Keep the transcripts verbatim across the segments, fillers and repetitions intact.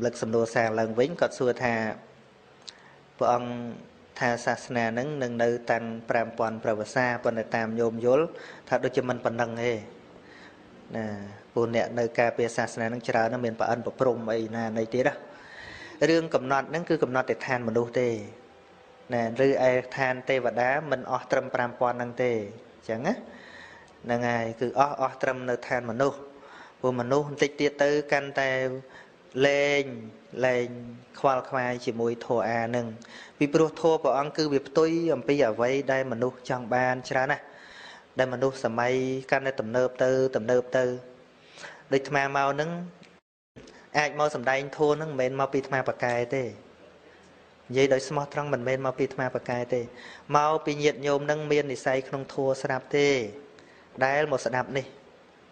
Lực xâm đô xa lần vĩnh có xua thà Bộ ông thà xa xa nâng nâng nâu tăng Pram bọn bà xa bọn nợ tàm nhôm dối thật đôi chân mình bọn nâng hề Bộ nẹ nâu ca bê xa xa nâng chả nâng mình bà ân bà prôm ấy nà nây tí đó Rương cầm nọt nâng cứ cầm nọt để than mà nô tê Rư ai than tê và đá mình ổ trâm Pram bọn nâng tê chẳng á Nâng ai cứ ổ trâm nâu than mà nô Bộ mà nô tích tiết tư căn tay lên lên khoa khoai chỉ mùi thổ à nâng vì bố thô bảo ăn cư việc tôi ẩm bây giờ vậy đây mà nụ chẳng bàn chứ ra nè đây mà nụ sầm mây căn đây tầm nợp tư tầm nợp tư địch mà mau nâng ai mau sầm đáy thô nâng mến mau bị thma bạc cài tê dây đối smart răng mình mến mau bị thma bạc cài tê mau bị nhiệt nhôm nâng miên thì say không thua sẵn đạp tê đây là một sẵn đạp này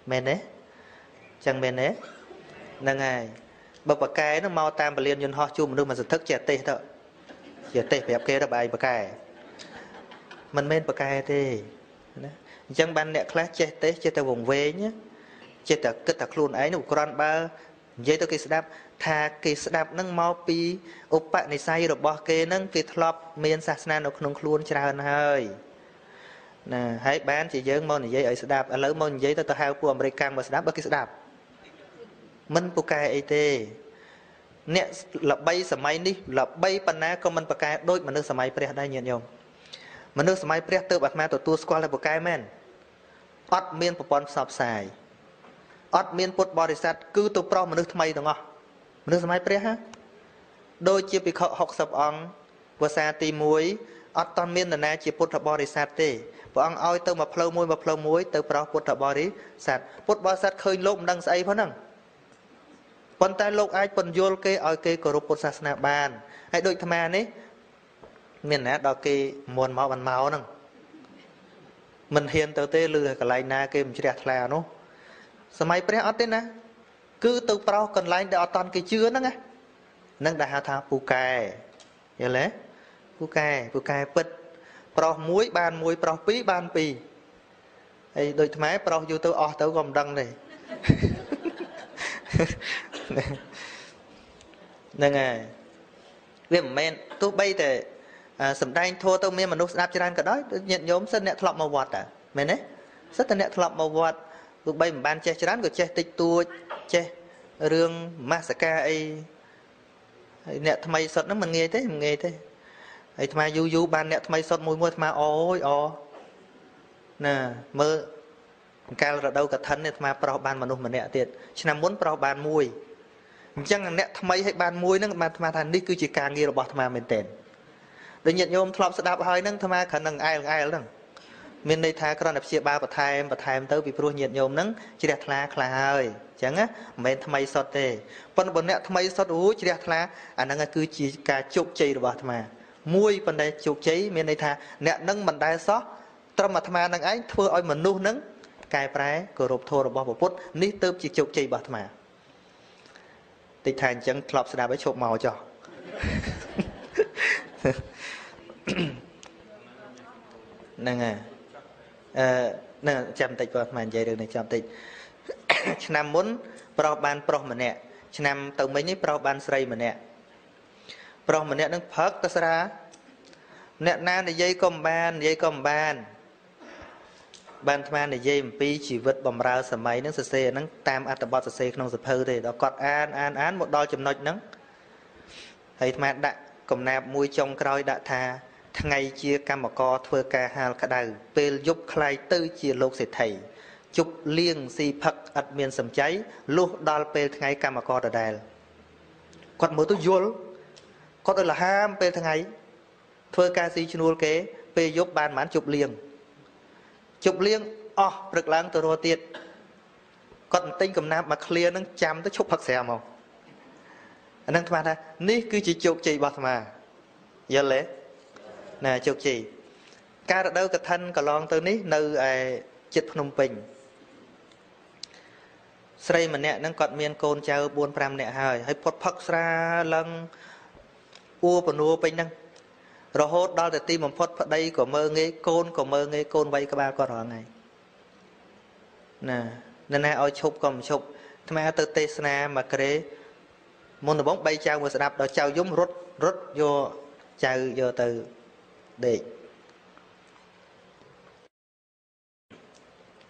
mến đấy chẳng mến đấy nâng ai bậc bậc cái nó mau tam bờ liên nhân ho chung mà đương mà sực thức chè tê thôi chè tê phải học kia đâu bài bậc cái mình men bậc cái thì chẳng ban nẹt class chè tê chè tê vùng về nhé chè tê cứ tạc luôn ấy nó còn ba vậy tôi kì đáp thà kì đáp nâng mau pi ốp bạn này sai rồi bỏ kê nâng kì thọp miền sạt nan nó không luôn chả hơn hơi nè hãy bán chỉ dướng môn này vậy ấy đáp lỡ môn vậy tôi tôi hao của American mà đáp bậc kì đáp mình bậc cái ấy thế nè là bay sầm mai đi là bay pan ná còn mình bậc cái đôi mình nước sầm mai pre đây nhiều nhiều mình nước sầm mai pre tự bật ma tổ tu squat là bậc cái men ót miên bọt bón sập xài ót miên bột bò để sạch cứ tu pro mình nước sầm mai đúng không mình nước sầm mai pre ha đôi chia bị khọ học sập ong vừa xa tì muối ót toàn miên là na chia bột bò để sạch thế vợ ong oi tự mà phơi muối mà phơi muối tự pro bột bò để sạch bột bò sạch khơi lốm đằng say phải không Bọn ta lúc ai bận dồn kê oi kê cổ rộp bột sát nạ bàn Hãy đôi thầm án ấy Mình nát đó kê muôn máu bàn máu nâng Mình hiền tớ tê lư cả lãnh nạ kê mình chứ đẹp thật là nó Sao mày bế ớt tên á Cứ tự bảo cần lãnh để ớt toàn kê chứa nâng á Nâng đã hạ thả bù kè Yêu lẽ Bù kè, bù kè bật Bảo muối bàn muối bảo bí bàn bì Đôi thầm án bảo dù tớ ớt tớ gồm đăng này Nâng à Vì mình tôi bây thì Sầm đanh thua tôi miên mà nụ sạp chứ đàn cả đó Nhận nhóm sân nẹ thọp màu vọt à Mình ấy Sất nẹ thọp màu vọt Tôi bây mình bàn chê chứ đàn của chê tích tu Chê Rương mà xa ca ấy Nẹ thầm mây sọt nó mà nghe thế Mình nghe thế Ấy thầm mây dù dù bàn nẹ thầm mây sọt mùi mùi thầm mây Ôi ồ Nè mơ Cái là đâu cả thân thì mà bảo bàn mà nụ mà nẹ tiệt Chỉ là muốn bảo bàn mùi Chẳng là nẹ thầm ấy hay bàn mùi nâng mà thầm thầm đi cứ chỉ càng nghe là bỏ thầm mình tên Để nhận nhôm thầm sẽ đạp hơi nâng thầm khả năng ai là ai là nâng Mình đây thà còn đạp chia ba bà thai em bà thai em tớ vì bố nhận nhôm nâng Chỉ đẹp là khả hơi Chẳng á Mình thầm ấy sọt tê Bọn bọn nẹ thầm ấy sọt ú chỉ đẹp là Anh nâng cứ chỉ cả chục chây là bỏ thầm Mùi bọn đây chục chây Mình đây thà nẹ nâng bằng đai sót Trong mà thầm nâng ấy thua ôi mà nụ nâng Cái phái cổ rộp thô rồi bỏ bột Ní tớp chỉ chụp chì bật mà Tịch thành chẳng lọc sẽ đạp với chụp màu cho Nâng à Nâng chạm tịch bật mà dây đường này chạm tịch Chứ nằm muốn Bảo bàn bảo mà nẹ Chứ nằm tổng mấy ní bảo bàn srei mà nẹ Bảo mà nẹ nâng phớt ta sẽ ra Nẹ nà này dây còm bàn Dây còm bàn Bạn thầm án để dây một bí chỉ vứt bầm rao sầm máy nâng sơ xe nâng tam át bọt sơ xe nâng sập hư thì đó cọt án án án một đôi chùm nọch nâng Thầy thầm án đã cầm nạp mùi chông cõi đã thà Ngày chia cam bà co thua ca hà lạc đào Bên giúp khai tư chia lục sẽ thầy Chúc liêng si phật ạch miền sầm cháy Lúc đó bên thằng ấy cam bà co đà đà Cọt mối tôi vô Cọt đó là ham bên thằng ấy Thua ca si chân vô kế Bên giúp bàn mán chụp liêng Chụp liêng, ơ, rực lãng tựa rô tiết Còn tinh cầm nạp mà khlia nâng chăm tới chụp hạc xe màu Nâng thầm ra, ní cứ chỉ chụp chì bọt mà Giờ lẽ Nè chụp chì Cá ra đâu cả thân cả lon tư ní nơi chịt Phnom Penh Srei mà nẹ nâng còn miên côn cháu buôn pram nẹ hơi Hãy phốt phật ra lăng Ua bà nua bình nâng Rồi hốt đó là tìm một phút ở đây của mơ nghe côn, của mơ nghe côn vây các ba con hóa ngay Nè, nên ai ôi chụp còn chụp Thế mà tôi tê xa mà kể môn bóng bay chào một sạp đó chào giống rút rút vô chào vô từ để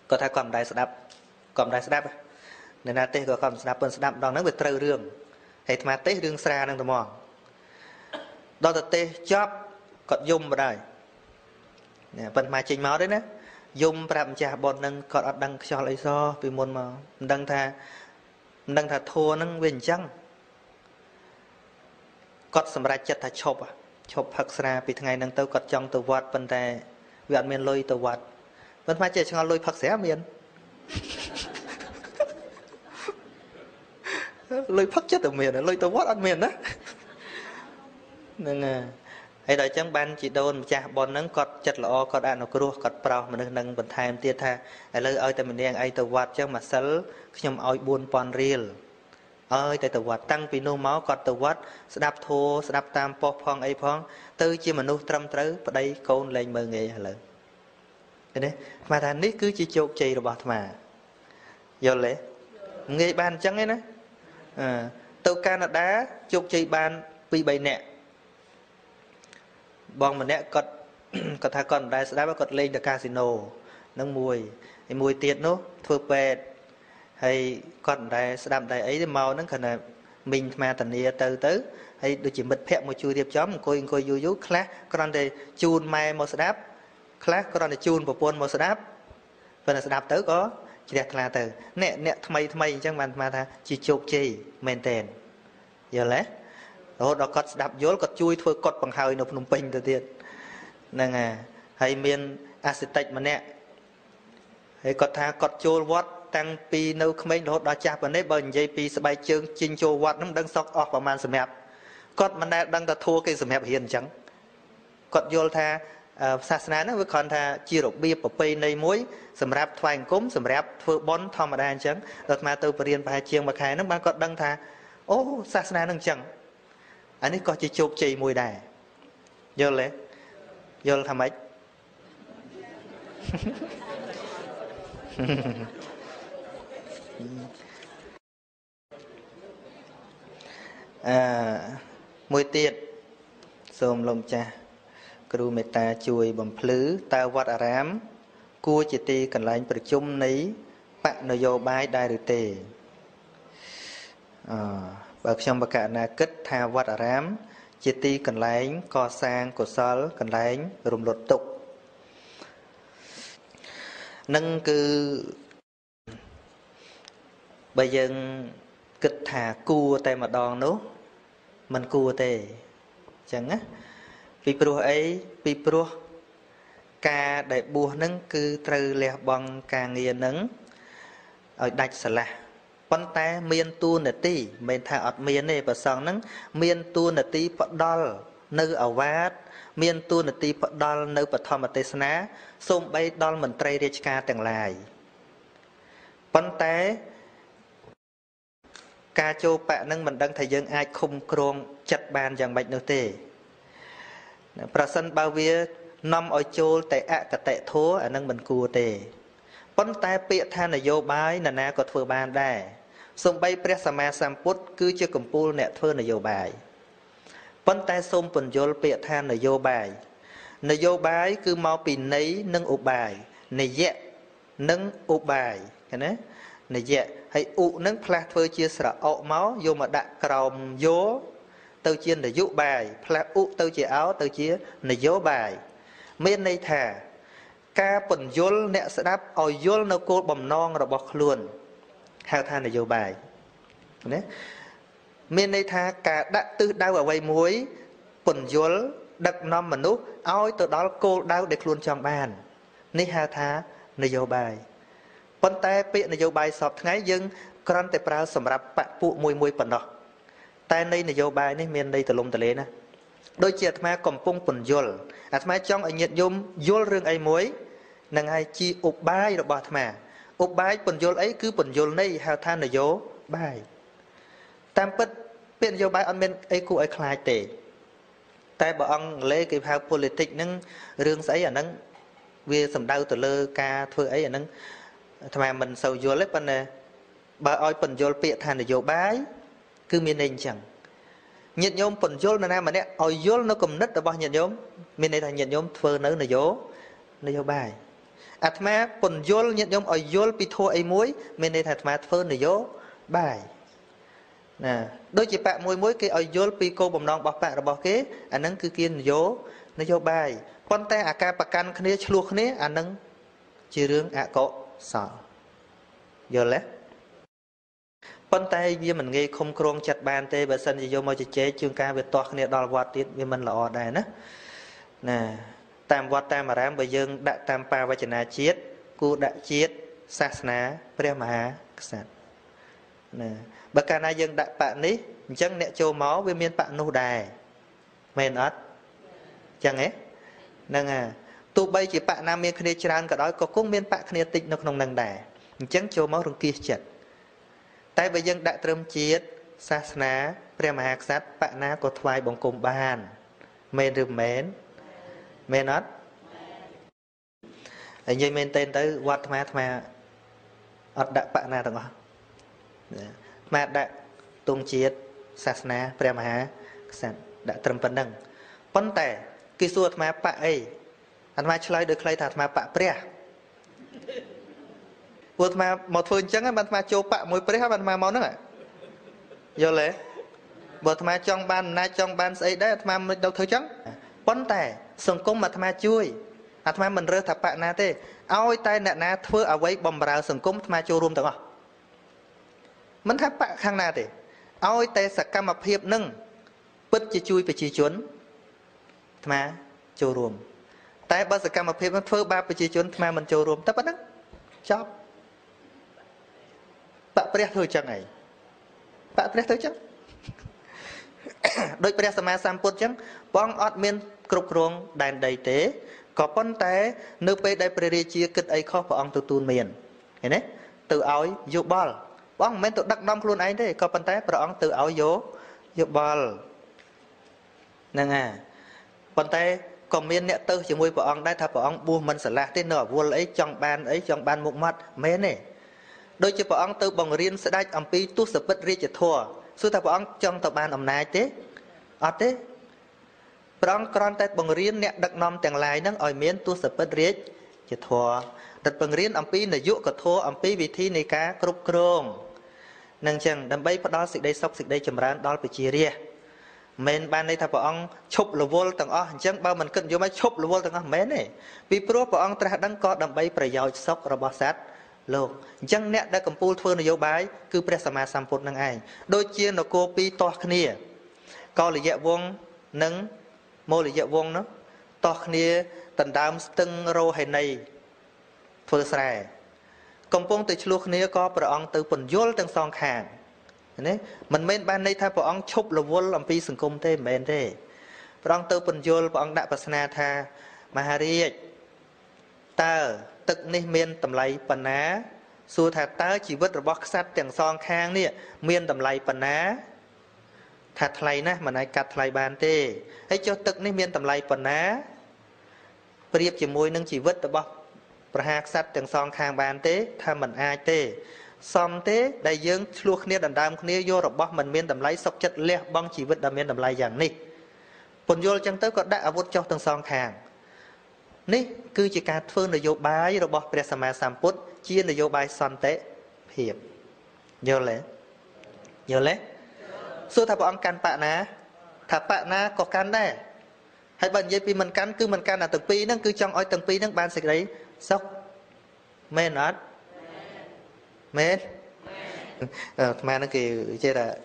có thể còn đại sạp còn đại sạp nên là tên của còn sạp còn sạp đó nó bị trừ đường hệ mà tế đường xa đang tầm mòn đó là tế chóp còn dùng vào đây phần mà trình máu đấy nè dùng làm trà bọn nâng còn đang cho lấy do vì môn mà đang thà đang thà thua nâng bền chăng cọt sầm ra chật thà chộp à chộp hặc ra vì ngày nâng tàu cọt trong tàu vọt bên tai vạn miền lôi tàu vọt vẫn phải chơi cho lôi hặc xé miền lôi hặc chết ở miền lôi tàu vọt ở miền đó nên à hay đợi chẳng ban chỉ đồn cha bọn nâng cọt chật lọ cọt ăn nó cua cọt bao mà nâng bẩn thay em tiệt tha lời ơi tại mình đang ai tàu vọt chứ mà sờ nhom oi buồn pon real ơi tại tàu vọt tăng vì nô máu cọt tàu vọt đạp thô đạp tam po phong ai phong tư chi mà nô trăm tới và đây con lên mờ nghề là đấy mà thằng nít cứ chỉ chụp chì rồi bọt mà giờ lẽ nghề bàn chẳng ấy nè tàu Canada chụp chì bàn vì bầy nè bọn mình nè cọt cọt thà cọt đại đá cọt lên được casino nâng mùi mùi tiệt nó thua bẹt hay còn đại đạm đại ấy thì màu nó cần là mình mà tận địa từ tới hay được chỉ bật phẹt một chui điệp chóm một coi coi vui vui class còn để chun mai màu đáp class còn để chun một pôn màu đáp phần là đáp tới có chỉ đẹp là từ nè nè thay thay chẳng bàn mà ta chỉ chụp chỉ maintain giờ lẽ rồi đó cọt đạp dối cọt chui thôi cọt bằng hơi nộp nộp bình từ tiền nên à hay miền architect mà nè hay cọt thà cọt chôn vót tăng pi nấu không mấy lốt đó chạp vào nếp bờn dây pi sẽ bay chương chinh chô vót nó đang sọc off vào màn sầm hẹp cọt mà nè đang ta thua cái sầm hẹp hiền trắng cọt vô thà sa sanh nó với con thà chia rộng bia bờ pi này muối sầm rạp thoải cốm sầm rạp phơi bón thom mà đang trắng đợt mà tôi bền vài chiêng mà khai nó mang cọt đang thà ô sa sanh đang trắng anh ấy có chỉ chụp chì mùi đà vô lẽ vô là thầm ấy à, mùi tiệt xôm lông cha cừu mẹ ta chui bầm phứ ta vắt à rám cua chỉ ti cần lạnh bật chung ní bạn nội vô bái đai được tề à. Ở trong bậc cả là kết tha vắt à rám chia ti cần lánh co sang của sol cần lánh rùm lột tục nâng cứ bây giờ kết tha cua tay mà đòn nữa mình cua tê chẳng á vì pro ấy vì pro ca đại bùa nâng cứ trừ lẹ bằng ca nghe nâng ở đạch sả là con ta miên tu nè ti mình thà ở miên này và song nắng miên tu nè ti phật đol nơi ở vát miên tu nè ti phật đol nơi phật thọ mà tê sná xôm bay đol mình trai rich ca tàng lại con ta ca châu bạ nâng mình đang thầy dân ai khung krong chặt bàn dạng bạch nô tê prasan bao vía năm ở châu tại ạ cả tại thố ở nâng mình cua tê con ta bịa than là vô bái nà na có thừa bàn đây xung bay pres sama samput cứ chưa cầm pul nè thưa là vô bài con ta xung phần vô bịa than là vô bài là vô bái cứ mau pin nấy nâng ụ bài này dẹ nâng ụ bài cái nè này dẹ hay ụ nâng pla thưa chia sẻ ụ máu vô mà đạn còng vô tao chia là vô bài pla ụ tao chia áo tao chia là vô bài miền này thả ca phần vô nè sẽ đáp ở vô nó cô bầm non rồi bọc luôn hào than là vô bài đấy miền đây tha cả đã tư đau ở quay muối phần vô đặt non mà nút ôi từ đó cô đau để luôn trong bàn ní hào tha là vô bài con tay bịa là vô bài sọt ngay dưng con tay prao sầm rạp bạ phụ mùi mùi phần đó tay này là vô bài nên miền đây từ lông từ lên nè đôi chị mà còn phong phần vô mà trong ở nhiệt dung vô rừng ấy muối nàng ai chi ụp bài rồi bỏ thà ụp bài phần vô ấy cứ phần vô này hào than là vô bài tam bất biến vô bài ăn bên ấy cụ ấy khai tệ tại bọn ông lấy cái hào politic nâng rừng ấy ở nâng vì sầm đau từ lơ ca thưa ấy ở nâng thà mình sầu vô lấy phần này bà ơi phần vô bịa than là vô bài cứ miền đây chẳng nhiệt nhôm phần dốt mà nam mà đấy oi dốt nó cầm nứt ở bao nhiệt nhôm miền đây thành nhiệt nhôm phơi nở này dốt này dốt bài atma phần dốt nhiệt nhôm oi dốt bị thua ấy muối miền đây thành atma phơi này dốt bài nè đôi chỉ bạn muối muối cái oi dốt bị cô bầm non bọc bạn là bọc kế anh nắng cứ kiên dốt này dốt bài quan ta à ca bạc can khné chua khné anh nắng chỉ riêng à cọ sợ giờ lẽ con tay như mình nghe không krong chặt bàn tê và sân gì vô môi chế chương ca về toa khné đo vọt tiết vì mình là ở đây nữa nè tam vọt tam mà rám bởi dân đã tam pa và chấn á chiết cô đã chiết sát ná prema hà sát nè bậc ca na dân đã bạn ấy chẳng nẹt châu máu với miền bạn nô đài men ớt chẳng ấy nè à tụ bay chỉ bạn nam miền khné tràn cả đó có cũng miền bạn khné tịnh nó không năng đài chẳng châu máu rừng kia chết tại bây giờ đại trâm chiết sát ná prema sát bạn na có thoại bằng cùng bàn men rừng men men ớt anh dây men tên tới quạt mà mà ớt đại bạn na thằng mà đại tung chiết sát ná prema sát đại trâm phần đằng vấn đề kỹ thuật mà bạn ấy anh mà chơi được chơi thật mà bạn pre vượt mà một phương chẳng bạn mà chụp bạn mối pre bạn mà món nữa vô lẽ vượt mà trong ban nay trong ban ấy đấy mà mình đâu thấy chẳng vấn đề sùng cung mà mà chui mà mình rơi thập bạn na thế ao tay nè na thưa ở quấy bầm rào sùng cung mà chui rùm tưởng à mình tháp bạn khang na thế ao tay sạc cam mập hiệp nâng bứt chỉ chui về chỉ chuốn mà chui rùm tại bớt sạc cam mập hiệp nó thưa ba về chỉ chuốn mà mình chui rùm tất bất đắc chóp bạn biết thôi chẳng này, bạn biết thôi chứ, đôi bây giờ xem mà xem phút chứ, bong admin cột ruộng đàn đầy tế, có con té nếu bây đây bây giờ chia kết ấy khó phải ông tự tuôn miền, thế đấy, tự áo dụ ball, bong men tự đặt năm luôn ấy đấy, có con té phải ông tự áo dụ dụ ball, nè à, con té còn miền nẹt tư chỉ mui phải ông đây thà phải ông buôn mình sẽ là thế nở buôn lấy trong ban ấy trong ban mục mắt mấy này. Đôi khi bọn ông tự bằng riêng sẽ đạch ẩm phí tu sở bất riêng cho thua. Sự thật bọn ông trong tập bàn ẩm này thế. Ở thế bọn ông còn tại bằng riêng nẹ đặc nông tàng lái nâng ỏi miễn tu sở bất riêng cho thua. Đặt bằng riêng ẩm phí nở dụ có thua ẩm phí vị thi này cá cục cồng. Nâng chẳng đầm bây phát đó xịt đây sóc xịt đây chầm rán đó bởi chì riêng. Mình ban đây thật bọn ông chụp là vô tầng ơ. Chẳng bao mình cần vô máy chụp là vô tầng ơ mến này. Vì bọn ông ta đang có đầm bây bởi dạo sóc rồi bỏ sát lô chẳng nét đã cầm phu thưa nó dấu bái cứ pre sama samput năng ai đôi chia nó cô pi to khnia co lì dạ vuông nâng mô lì dạ vuông nó to khnia tần đám từng rô hay này phơi xài cầm phu từ chlu khnia co bờ ong từ phần dốt từng song hàng đấy mình men ban đây thay bờ ong chụp là vuông làm pi sừng cung thế men thế bờ ong từ phần dốt bờ ong đại pasana tha mahari ta tức này miền tầm lầy bẩn á, xua thạt tớ chỉ vứt robot sát tiếng song khang nè miền tầm lầy bẩn á, thạt lầy nè mà này cắt lầy bàn tê, ấy cho tức này miền tầm lầy bẩn á, bìa chỉ môi nâng chỉ vứt robot, prahak sát tiếng song khang bàn tê, tha mình ai tê, song tê đại dương luộc nè đầm đam nè vô robot mình miền tầm lầy sọc chất lẹ băng chỉ vứt đầm miền tầm lầy dạng nè, phần vô chẳng tới có đã ở vút cho tiếng song khang. Này, cứ chỉ cả phương nội dấu bái rồi bỏ bè xa mà xàm bút chia nội dấu bái xoắn tế hiệp. Nhớ lẽ Nhớ lẽ Số thả bọn cán bạ ná thả bạ ná có cán đấy. Hãy bằng dây mình cán cứ mình cán là tầng pi nâng cứ trong ôi tầng pi nâng bàn sạch đấy sốc mê nọt mê mà nó kì chê là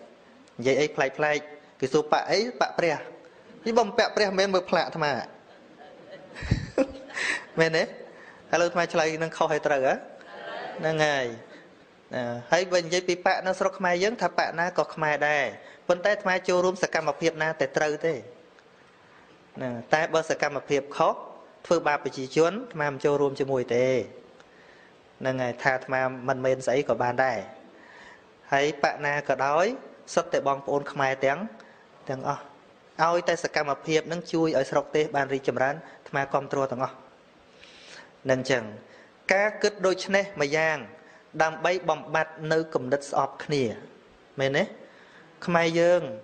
dây ấy play play kì số bạ ấy bạ bè nhưng bông bạ bè mê mơ plạ thầm à mẹ nè, hello thay chơi năng khâu hay trừ á, năng ngày, hãy bên dây bị bạ năng sốt khmai dấn thà bạ na cọt khmai đài, bên tay thay chơi rôm sạc cam mập hiệp na tệ trừ thế, tay bơ sạc cam mập hiệp khó, phương ba bị chỉ chốn mà mình chơi rôm chơi mùi tệ, năng ngày thà mà mình men sấy của bàn đài, hãy bạ na cọt đói, sốt tệ bong ôn khmai tiếng, tiếng o, ao tay sạc cam mập hiệp năng chui ở sọc tệ bàn rì chầm rán, mà còn trua tiếng o. Nên chẳng, các kết đôi chân này mà giang, đang bay bóng bạch nơi cầm đất sọp khá nìa. Mên ấy, Khmer dương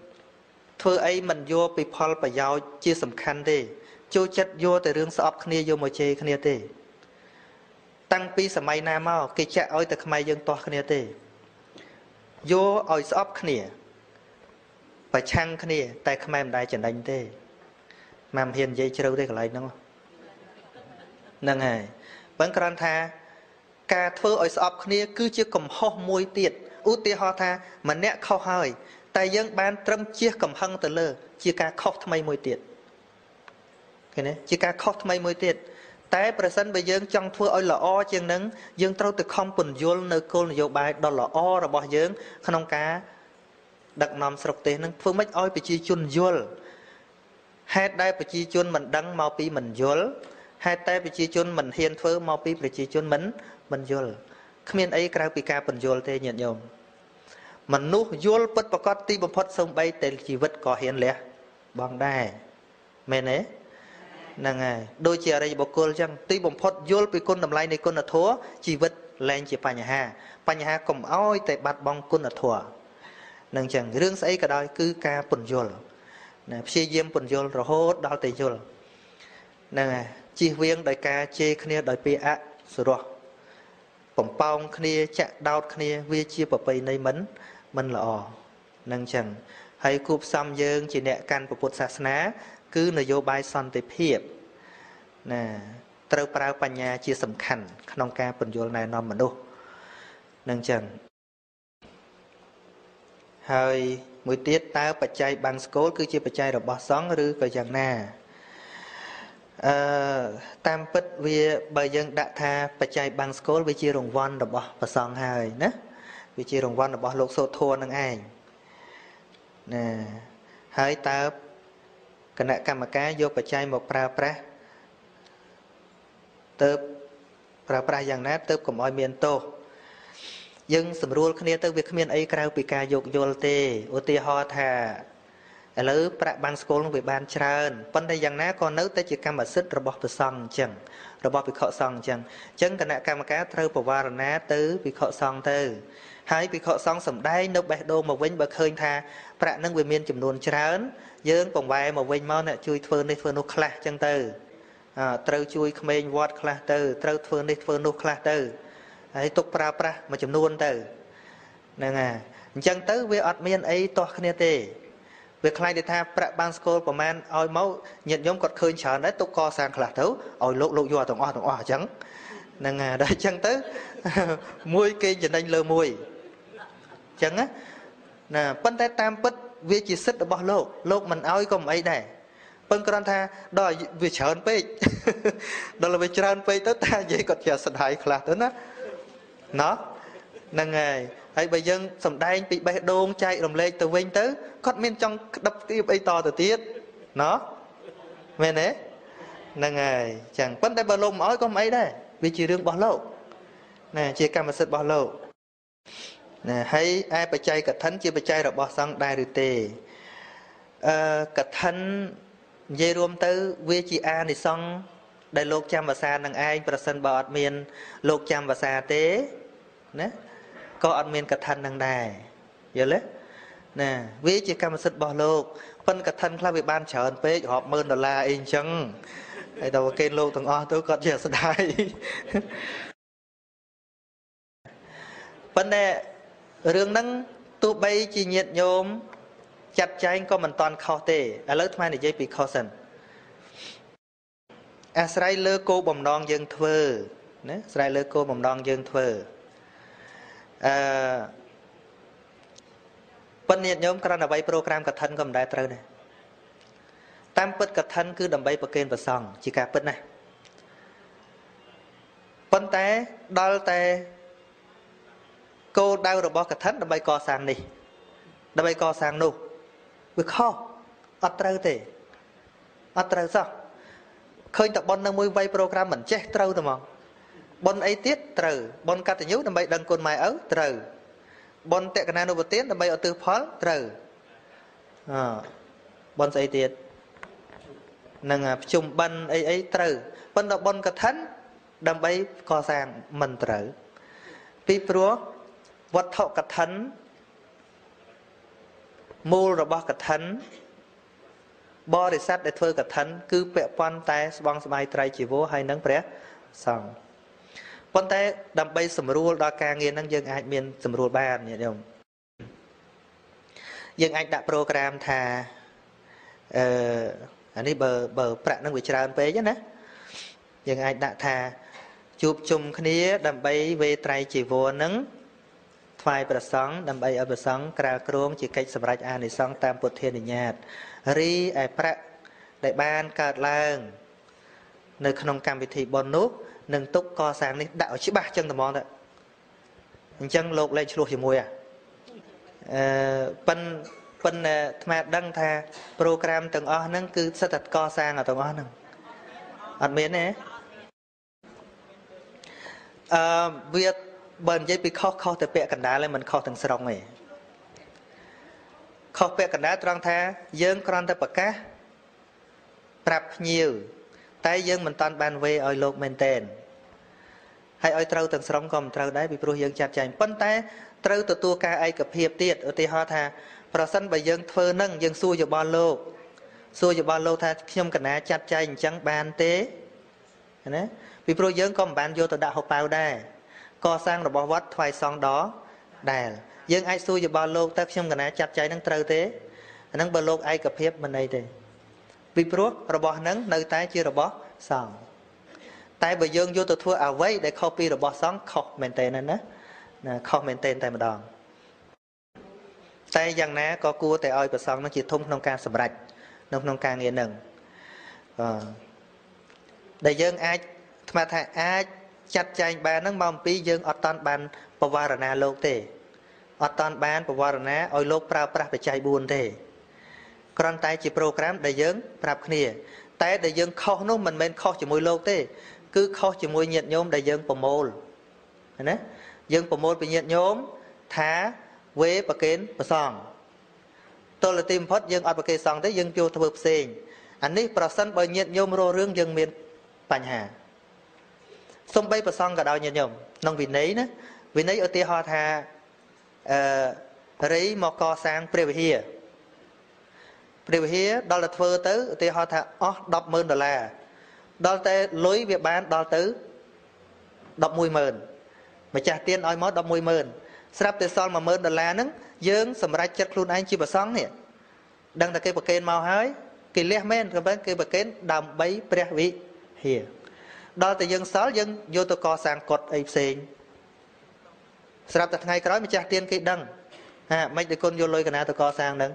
thưa ấy mình vô bị phol và giàu chia sầm khăn đi chưa chết vô từ rương sọp khné vô mồi chê khné đi tăng pi sầm mai nam ao kê chạ ơi từ Khmer dương to khné đi vô ơi sọp khné và chăng khné tại Khmer đại trận đánh đi mầm hiền dây trâu đây lại đúng không nâng hề vẫn còn tha ca thưa ơi sọp khné cứ chưa cầm ho môi tiệt út tia ho tha mà nẹt khâu hơi tại dân ban trâm chia cầm hăng từ lơ chia ca khóc thay môi tiệt cái này chia ca khóc thay môi tiệt tại present bây dân trong thua ơi là o chừng nắng dân trâu từ không bẩn vô nơi cô là vô bài đó là o là bỏ dân không cá đặc nằm sọc tế nắng phương mách ơi bị chi chun vô hết đây bị chi chun mình đăng mau pi mình vô hết đây bị chi chun mình hiền thưa mau pi bị chi chun mình mình vô khmiên ấy cái bị ca bẩn vô thế nhận nhom mình nuốt vô bất bạc cát ti bầm phật sông bay tên chỉ vật có hiền lẽ bằng đài mẹ nè nàng đôi chị ở đây bọc côn chăng ti bầm phật vô bị côn nằm lại này côn là thua chỉ vật lên chỉ panya ha panya ha cùng oi tại bạt bong côn là thua nàng chẳng riêng say cả đời cứ ca bẩn vô nè xe diêm bẩn vô rồi hốt đau tay vô nàng chi viên đại ca chê khné đại pi á sửa rồi bầm bao khné chạm đau khné vi chia bập bay này mấn mình là ò nâng chẳng hay cúp xăm dương chỉ nẹ căn của Phật Sá cứ nội vô bài son tới hiệp nè trâu prao panh nhà chia sầm khẩn trong ca bẩn vô này non mình đâu nâng chẳng hơi mùi tiết tao bạch chay bằng cố cứ chia bạch chay rồi bỏ sóng rư về chẳng nè tam bất vi bởi dân đã tha bạch chay bằng cố với chia rồng vòn rồi bỏ và sóng hơi nè vì chỉ đồng quan là bỏ lột số thua năng ai nè hãy ta cái nãy cầm cái vô phải chạy một pra pra tớ pra pra rằng nát tớ cùng mọi miền tô nhưng sầm ruột khné tớ việc miền ấy kêu bị cà dục vô tê ô tê ho thà lỡ pra ban school về ban trơn vấn đề rằng nát còn nếu tớ chỉ cầm mà xích rồi bỏ phải xong chẳng rồi bỏ bị khọ xong chẳng chẳng cái nãy cầm cái tớ bỏ vào nát tớ bị khọ xong tớ hãy bị khọ xong sầm đáy nấu bẹt đô mà vinh bậc hơi tha, bạn nâng về miền chìm nôn chán, dướng còn vài mà vinh mau nè chui phơi nít phơi nô khla chân từ, trâu chui khmên vót khla từ, trâu phơi nít phơi nô khla từ, ấy tục pra pra mà chìm nôn từ, nè ngà, chân tới về ọt miền ấy to khné tê, về khai để tha bạn ban school của man oi máu nhận nhóm cọt khơi chán đấy tục co sang khla thấu, oi lộ lộ dò thằng o thằng o trắng, nè ngà đấy chân tới, mui kê nhìn anh lơ mui. Chẳng á, nè, bên tay tam bích vì chỉ xích ở bỏ lột, lột mình áo cùng ấy này, bên con tha đòi vì chờ anh phê, đó là vì chờ anh phê tới ta vậy còn chờ sạch hại khá tới nó, nó, nâng ngày, ấy bây dân sầm đai bị bay đôn chạy đồng lê từ vinh tới, con mình trong đập cái ấy to từ tiết, nó, mẹ nế, nâng ngày, chẳng bên tay bỏ lột áo cùng ấy đây, vì chỉ đương bỏ lột, nè, chỉ cầm mà xích bỏ lột. Nè hãy ai bạch chay cả thân chia bạch chay rồi bỏ sang đại rư tề cả thân dây rôm tới vi chi a này xong đại lục chăm và xa năng ai person bảo ạt miền lục chăm và xa tế nè có ạt miền cả thân năng đài giờ lẽ nè vi chi cam sứt bỏ lục phân cả thân là bị ban trở anh pé họp mơn đô la in chăng ai đâu kênh lục thằng o tôi có chia sẻ đại vấn đề rương nâng tu bay chỉ nhiệt nhôm chặt cháy có mình toàn khó tệ ở lớp mai này dây bị khó sần Israel lơ cô bầm non dân thưa nè Israel lơ cô bầm non dân thưa vấn nhiệt nhôm cái là bay program cả thân cầm đại trơ này tam bớt cả thân cứ đầm bay bậc kênh và sòng chỉ cả bớt này vấn té đo té cô đau rồi bỏ cả thắt đã bay co sang đi, đã bay co sang đâu, việc khó, ắt trâu thế, ắt trâu sao? Khơi tập bon đang mui vay program mình chết trâu tụi mông, bon ấy tiết trâu, bon cắt nhú đã bay đằng cồn mai ấu trâu, bon tẹt cái nano bớt tiết đã bay ở từ phó trâu, bon ấy tiết, nâng à chùm ban ấy ấy trâu, ban tập bon cả thắt đã bay co sang mình trâu, pi pro vật thọ cật thấn mô ra bó cả thân bó để sát để thơ cả thân cứ bẹ quan tay bóng sâm ai trai chỉ vô hay nâng bẻ xong quan tay đầm bay sầm ruột đa ca nghiên năng dân ai miền sầm ruột bàn nhỉ đồng dân anh đã program thà anh đi bờ bờ bạn năng bị tràn về chứ nè dân anh đã thà chụp chùm kia đầm bay về trai chỉ vô nâng phải bờ sóng đầm bay ở bờ sóng cà krong chỉ cách sầm rách an để sóng tam bột thiên để nhạt ri ai prat đại ban cà lang nơi khung cam vị thị bon núp nâng túc co sáng này đạo chữ ba chân tầm mòn đấy chân lột lên chuột thì mùi à phân phân mà đăng tha program từng o nâng cứ sát thật co sáng ở từng o nâng ăn miếng này việc bận dây bị khó khó từ bẹ cẩn đá lên mình khó từng sòng này khó bẹ cẩn đá toàn tha dâng con ta bậc cá tập nhiều tay dâng mình toàn bàn về ở lột mình tên hay ơi trâu từng sông còn trâu đấy bị pro dân chặt chành bắn té trâu từ tua ca ai cập hiệp tiệt ở tây hoa tha prosan bảy dân phơi nâng dân xuôi vào ba lô xuôi vào ba lô tha nhom cả ná chặt chành trắng bàn té đấy bị pro dân còn bàn vô từ đạo học bao đây co sang rồi bỏ vắt thoai song đó đài dân ai xuôi vào ba lô ta nhom cả ná chặt chành nâng trâu té nâng ba lô ai cập hiệp mình đây thì vì pro robot nâng nơi tay chưa robot xong tay bởi dương vô từ thua ảo vây để copy robot xong khóc mềm tên anh á khóc mềm tên tay mà đòn tay rằng ná có cua tay oi và xong nó chỉ thông nông ca sầm rạch nông nông ca nghĩa nâng để dương ai mà thầy ai chặt chanh bà nâng mong bí dương ọt toàn bàn bà vả rả ná lộp tê ọt toàn bàn bà vả rả ná oi lộp prao prao bà chạy buồn tê còn tay chỉ program để dân prap khnia tay để dân khó nó mình men khó chỉ môi lâu thế cứ khó chỉ môi nhiệt nhóm để dân promote nè dân promote bị nhiệt nhóm thá web và kiến và song tôi là team hot dân ở và kiến song thế dân vô thập sinh anh ấy person bởi nhiệt nhóm rồi riêng dân miền bản hà xong bây và song cả đào nhiệt nhóm nông vị nấy nè vị nấy ở tây hoa thà rấy mò co sang previa điều hia đó là phơi tới thì họ thà đập mền đờ là đó là lối việc bán đó tới đập mùi mền mà trả tiền nói mót đập mùi mền sắp tới son mà mền đờ là nứng dướng sầm rách chặt luôn anh chỉ bờ sóng nè đang là cây bậc kén màu hái cây lép men các bạn cây bậc kén đầm bấy bẹt vị hia đó là dân sáu dân vô tờ co sang cột ấy xịn sắp tới ngày cái đó mà trả tiền cây đằng à mấy đứa con vô lôi cái nào tờ co sang nứng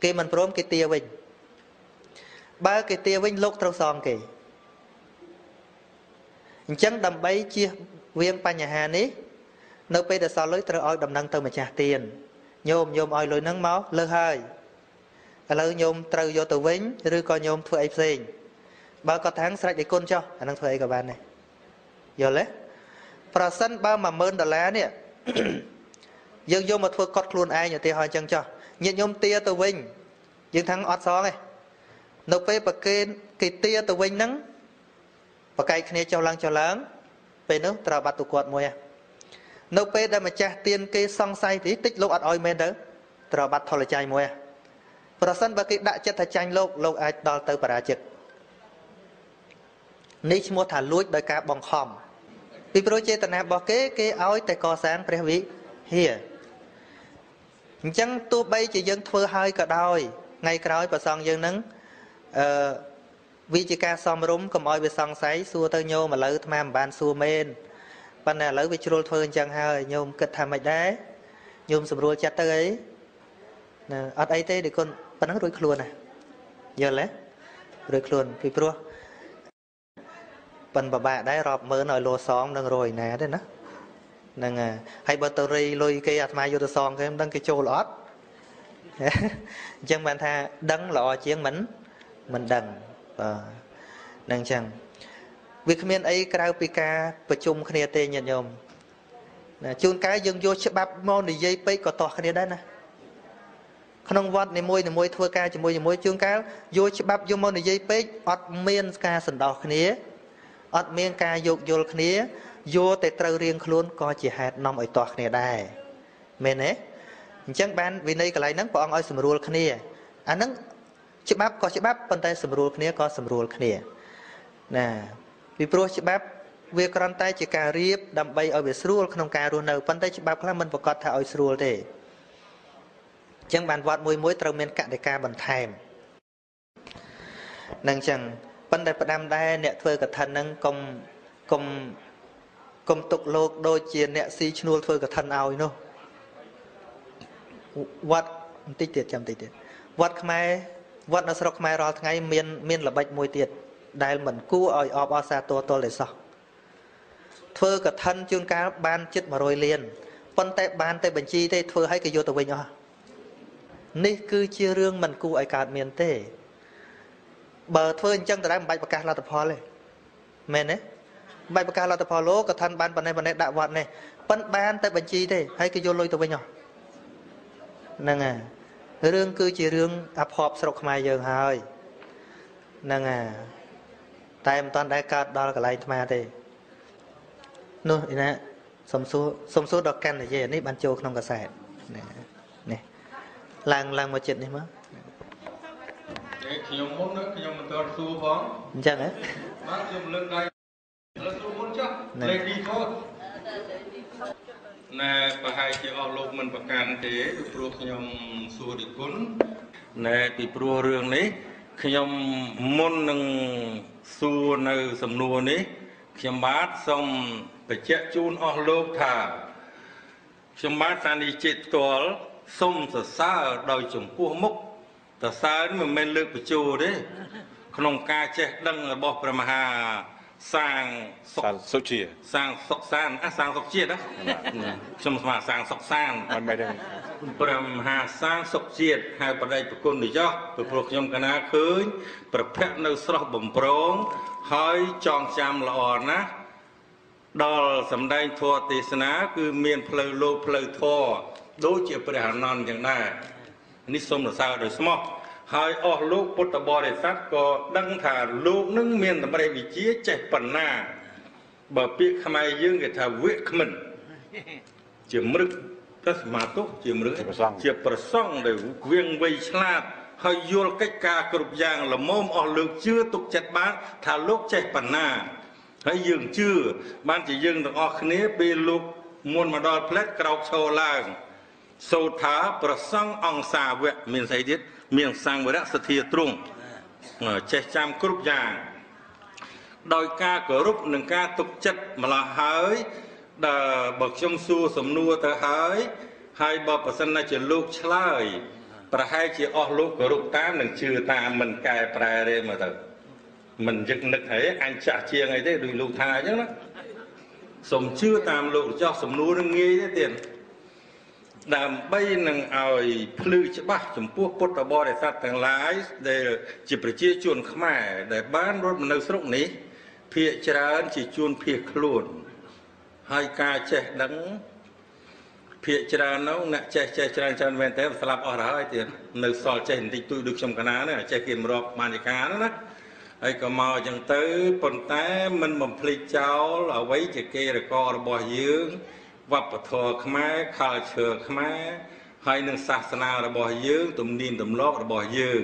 kì mình prom kì tia vinh ba kì tia vinh lúc trâu xong kì chẳng đầm bấy chia viên bà nhà hà ní nếu bây giờ sao lối trâu oi đầm năng tâu mà trả tiền nhôm nhôm oi lối nắng máu lơ hơi lơ nhôm trâu vô tù vinh rư coi nhôm thua ếp xinh ba có tháng sạch để côn cho anh đang thua ấy các bạn này vô lấy bà sân ba mà mơn đà lá nè dương vô mà thua cót luôn ai nhờ tia hoa chân cho nhiệt nhôm tia từ vinh dương thắng ót xó này nộp về bậc kê kỳ tia từ vinh nắng bậc cây kia cho lăng cho lớn về nước trào bạt tụ quật mùa nộp về đây mà cha tiền kê song say thì tích lô ọt oi men đó trào bạt thò lại chay mùa và sân bậc kê đại chết thay chay lô lô ai đo từ bà trực nick mua thả lúi đời cá bòng khòm vì pro chơi tận hàm bò kế kê oi tại co sáng pre vị hìa chẳng tôi bay chỉ dân thưa hơi cả đôi ngay cõi và song dân nắng vì chỉ ca song rúm cầm oi về song sấy xua tơ nhôm mà lỡ tham bàn xua men ban này lỡ về trôi phơi chẳng hơi nhôm kịch tham mày đấy nhôm sầm rùa chặt tơ ấy ở đây thế để con ban nắng rồi khluôn này giờ lẽ rồi khluôn vì pro ban bà bà đấy rọp mỡ nồi lô xóm đang rồi nè đấy nó năng à hay battery lôi cây ạt mai vô tờ son cái em đăng cái châu lót chẳng bạn tha đăng lọ chiến mình mình đằng năng chẳng việc miền ấy cào pika bờ chung khné tê nhận nhom chun cái dừng vô chế bắp mòn để dây pei cọ tọt khné đấy nè không vót này môi này môi thua ca chỉ môi chỉ môi chun cái vô chế bắp vô mòn để dây pei ọt miền ca sần đỏ khné ọt miền ca dục vô khné vô tại trâu riêng khốn có chỉ hạt nằm ở tòa này đây, mẹ nè, chẳng ban vì này cái này nắng còn ở sầm ruột khné anh nắng chip bắp có chip bắp còn tay sầm ruột khné có sầm ruột khné nè vì pro chip bắp về còn tay chỉ cà riệp đầm bay ở về ruột không cà ruột nào còn tay chip bắp là mình phải có thà ở ruột để chẳng ban vọt môi môi trồng men cạn để cà bẩn thèm năng chẳng vấn đề phần đam đây nẹt phơi cả thân năng công công công tục lộc đôi chia nẹt xí chua phơi cả thân ao nó vật tích tiệt chậm tích tiệt vật khai vật nó sọc khai rồi ngay miên miên là bạch môi tiệt đại mình cua ỏi ọp ọ xa to to để sọ phơi cả thân chương cá ban chết mà rồi liền vấn đề ban tây bình chi tây phơi hay cái vô tờ bình nhở ní cứ chia riêng mình cua ỏi cả miền tây bờ phơi chân từ đây bạch bạc là tập phò này men đấy bạch bạc là tập phò lố cái thân ban ban này ban này đạo vật này ban ban tại bệnh chi đây hay cái vô lôi tụi bây nhỏ nè à riêng cứ chỉ riêng ập họp sọc mai giờ hơi nè à tại em toàn đại cát đó là cái này mà đây nô nè sầm số sầm số đọc căn này gì này ban châu không có sài nè nè làng làng một chuyện này mà khi ông muốn nữa khi ông muốn su phóng, chắc đấy. Bác dùng lần này là su muốn chắc, lấy đi thôi. Nè, bà hai chị ao lục mình bạc can thế, bị pro khi ông su đi cún. Nè, bị pro riêng đấy, khi ông muốn nâng su nơi sầm nua đấy, khi ông bát xong phải che chun ao lục thả, khi ông bát sang đi chết tuol, xong sẽ xa ở đồi trồng cua mốc. Tại sao mình men lược của chùa đấy, không ca che đăng bọc ra mà hà sang sọc chia, sang sọc san, á sang sọc chia đó, trong mà sang sọc san, ra mà hà sang sọc chia, hai bờ đây bờ cồn để cho, bờ ruộng trong cái ná khơi, bờ phép nơi sọc bầm prong, hơi tròn chạm lò ná, đò sầm đây thua tê ná, cứ miền phơi lô phơi thua, đối chịu bờ hà non như này. Ní xôm là sao rồi xóm hai ô lúc bút ta bò để sát có đăng thả lúc nước miền tầm đây vì chia chạy phần nà bởi bị khám ai dương cái thả viết khám mình chỉ mực tất mà tốt chỉ mực chỉ bật xong để viên vây sát hơi vô cách ca cực giang là môm ô lúc chưa tục chặt bán thả lúc chạy phần nà hơi dương chưa ban chỉ dương được ô khá nế bê lúc muôn mà đo plét cao sâu làng sâu thá bờ sông ông xa vẹn miền Tây tiết miền sang với đất Sê Trung che chăm cướp giàng đòi ca cửa rúp nâng ca tục chất mà là hái đờ bậc trong xu sầm nua tới hái hai bờ bờ sân này chỉ lúc chơi bờ hai chỉ ở lúc cửa rúp tám nâng trừ ta mình cài bờ đây mà thật mình giật nực thế anh trả chia ngay thế đùi lù thà chứ đó sầm chưa tam lụ cho sầm nua nâng nghi thế tiền đàm bay nâng ỏi phư chế bác chùm quốc bốt tà bò để sát thằng lái để chỉ phải chia chuồn khmai để bán rốt một nơi sốc ní phía chế rán chỉ chuồn phía khuôn hai ca chế đắng phía chế rán nó nạ chế chế chế rán chăn vẹn tế và xa lạp ở đó thì nơi xò chế hình tích tui được trong cái ná này chế kìm rộp màn chế cá đó ấy có màu chẳng tới bọn tế mình bầm phê cháu là vấy chế kê rồi co rồi bò dưỡng vật thờ khmer khờ chừa khmer hay nâng sa sơn là bỏ dướng tụm niên tụm lót là bỏ dướng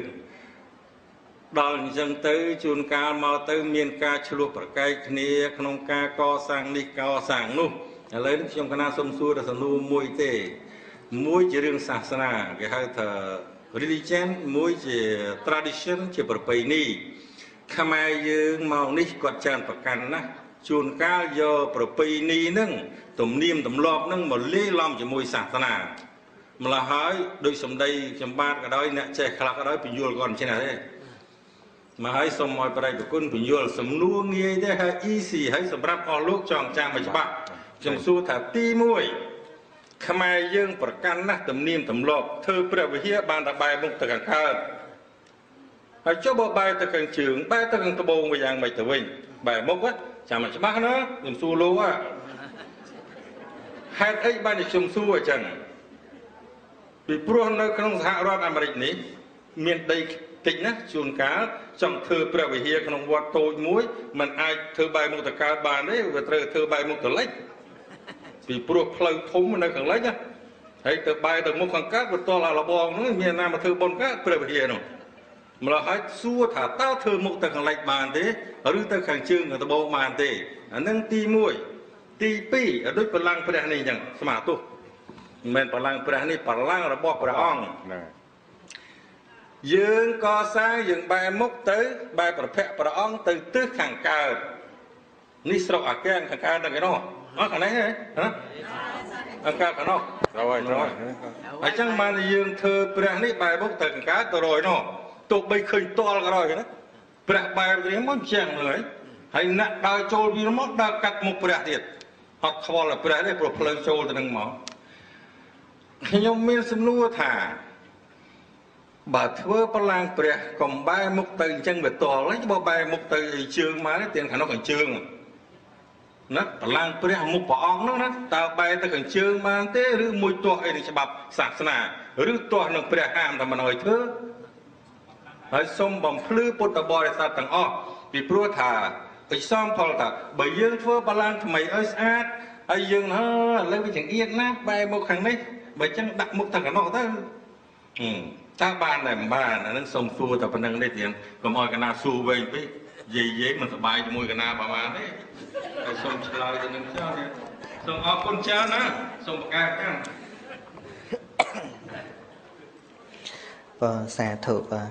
đòn dân tới chun ca mau tới miền ca chua bạc cây kia không ca co sang đi co sang luôn lấy nước trong cana sông suối là sông nu muối tê muối chỉ riêng sa sơn cái hơi thờ religion muối chỉ tradition chỉ bậc bầy ni khmer dướng mau nít quạt tràn bạc cành na chun ca do bậc bầy ni nâng tụm niêm tụm lọp nâng mà lê lòng cho môi sạc ta mà là hỏi đôi xong đây chấm bát cái đó nè chè khạc cái đó bình dùl còn trên này mà hãy xong mọi bà đây của quân bình dùl xong nua nghe thế hãy y xì hãy xong rắp o lúc chọn trang bạch bạc chấm xu thả ti môi khám ai dương bật căn nát tụm niêm tụm lọp thơ bà với hiếp bàn đã bài mông tờ càng khát hãy cho bộ bài tờ càng trường bài tờ càng tờ bông và giang bạch tờ vinh bài mốc á chạm bạch bác nữa chấm xu lô á hai ấy ban được trồng su ở chẳng bị buôn nơi không hạ rót Amerik này miền Tây tỉnh á chuồng cá trong thơ bờ về hia không vọt tôi muối mình ai thơ bài một tờ cá bàn đấy vừa thơ thơ bài một tờ lách bị buôn phơi thúng mình nơi càng lách nhá Hãy tự bay từ một khoảng cách của tôi là bong nó miền Nam mà thưa bong cát từ bây giờ nó mà là hãy xua thả tao thưa một từ hàng lạch bàn thế ở đứa từ hàng chương người ta bong bàn thế anh đang ti mũi ti pi ở đứa phần lang phần này chẳng xem mà tu mình phần lang phần này phần lang là bọc phần ong dương co sáng dương bay mốc tới bay phần phệ phần ong từ tứ hàng cờ ni sọc à cái hàng cờ đang cái nó ở cái này hả hàng cờ cái nó rồi rồi ở trong màn dương thơ phần này bay mốc từ hàng cá từ rồi nó tụi bây khơi to là rồi đó phần bay thì nó chèn lưỡi hay nặng đào trôi vì nó mất đào cắt một phần thiệt hoặc khó là phần này phần phơi trôi từ đằng mỏ nhưng mình xin lúa thả bà thưa bà lang bè còn bay một từ chân về to lấy cho bay một từ trường mà lấy tiền thằng nó còn trường nó bà lang bè một bà ong nó nó tao bay tao còn trường mà thế rứ mùi to ấy thì sẽ bập sạc sna rứ to nó bè ham thằng mà nói thứ hãy xong bằng phứ bột tờ bò để sạc thằng o vì pro thả bị xong thôi thả bởi dương thưa bà lang thằng mày ơi sát ai dương nó lấy cái chuyện yên nát bay một thằng đấy bởi chân đặt một thằng nó thôi ta ban này ba là nó sông xua tập năng đây tiền còn mọi cái nào xua về với gì dễ mà bay cho môi cái nào bà bán đấy sông lao cho nên sao nè sông ao con cha nè sông bạc ca và xà thượng và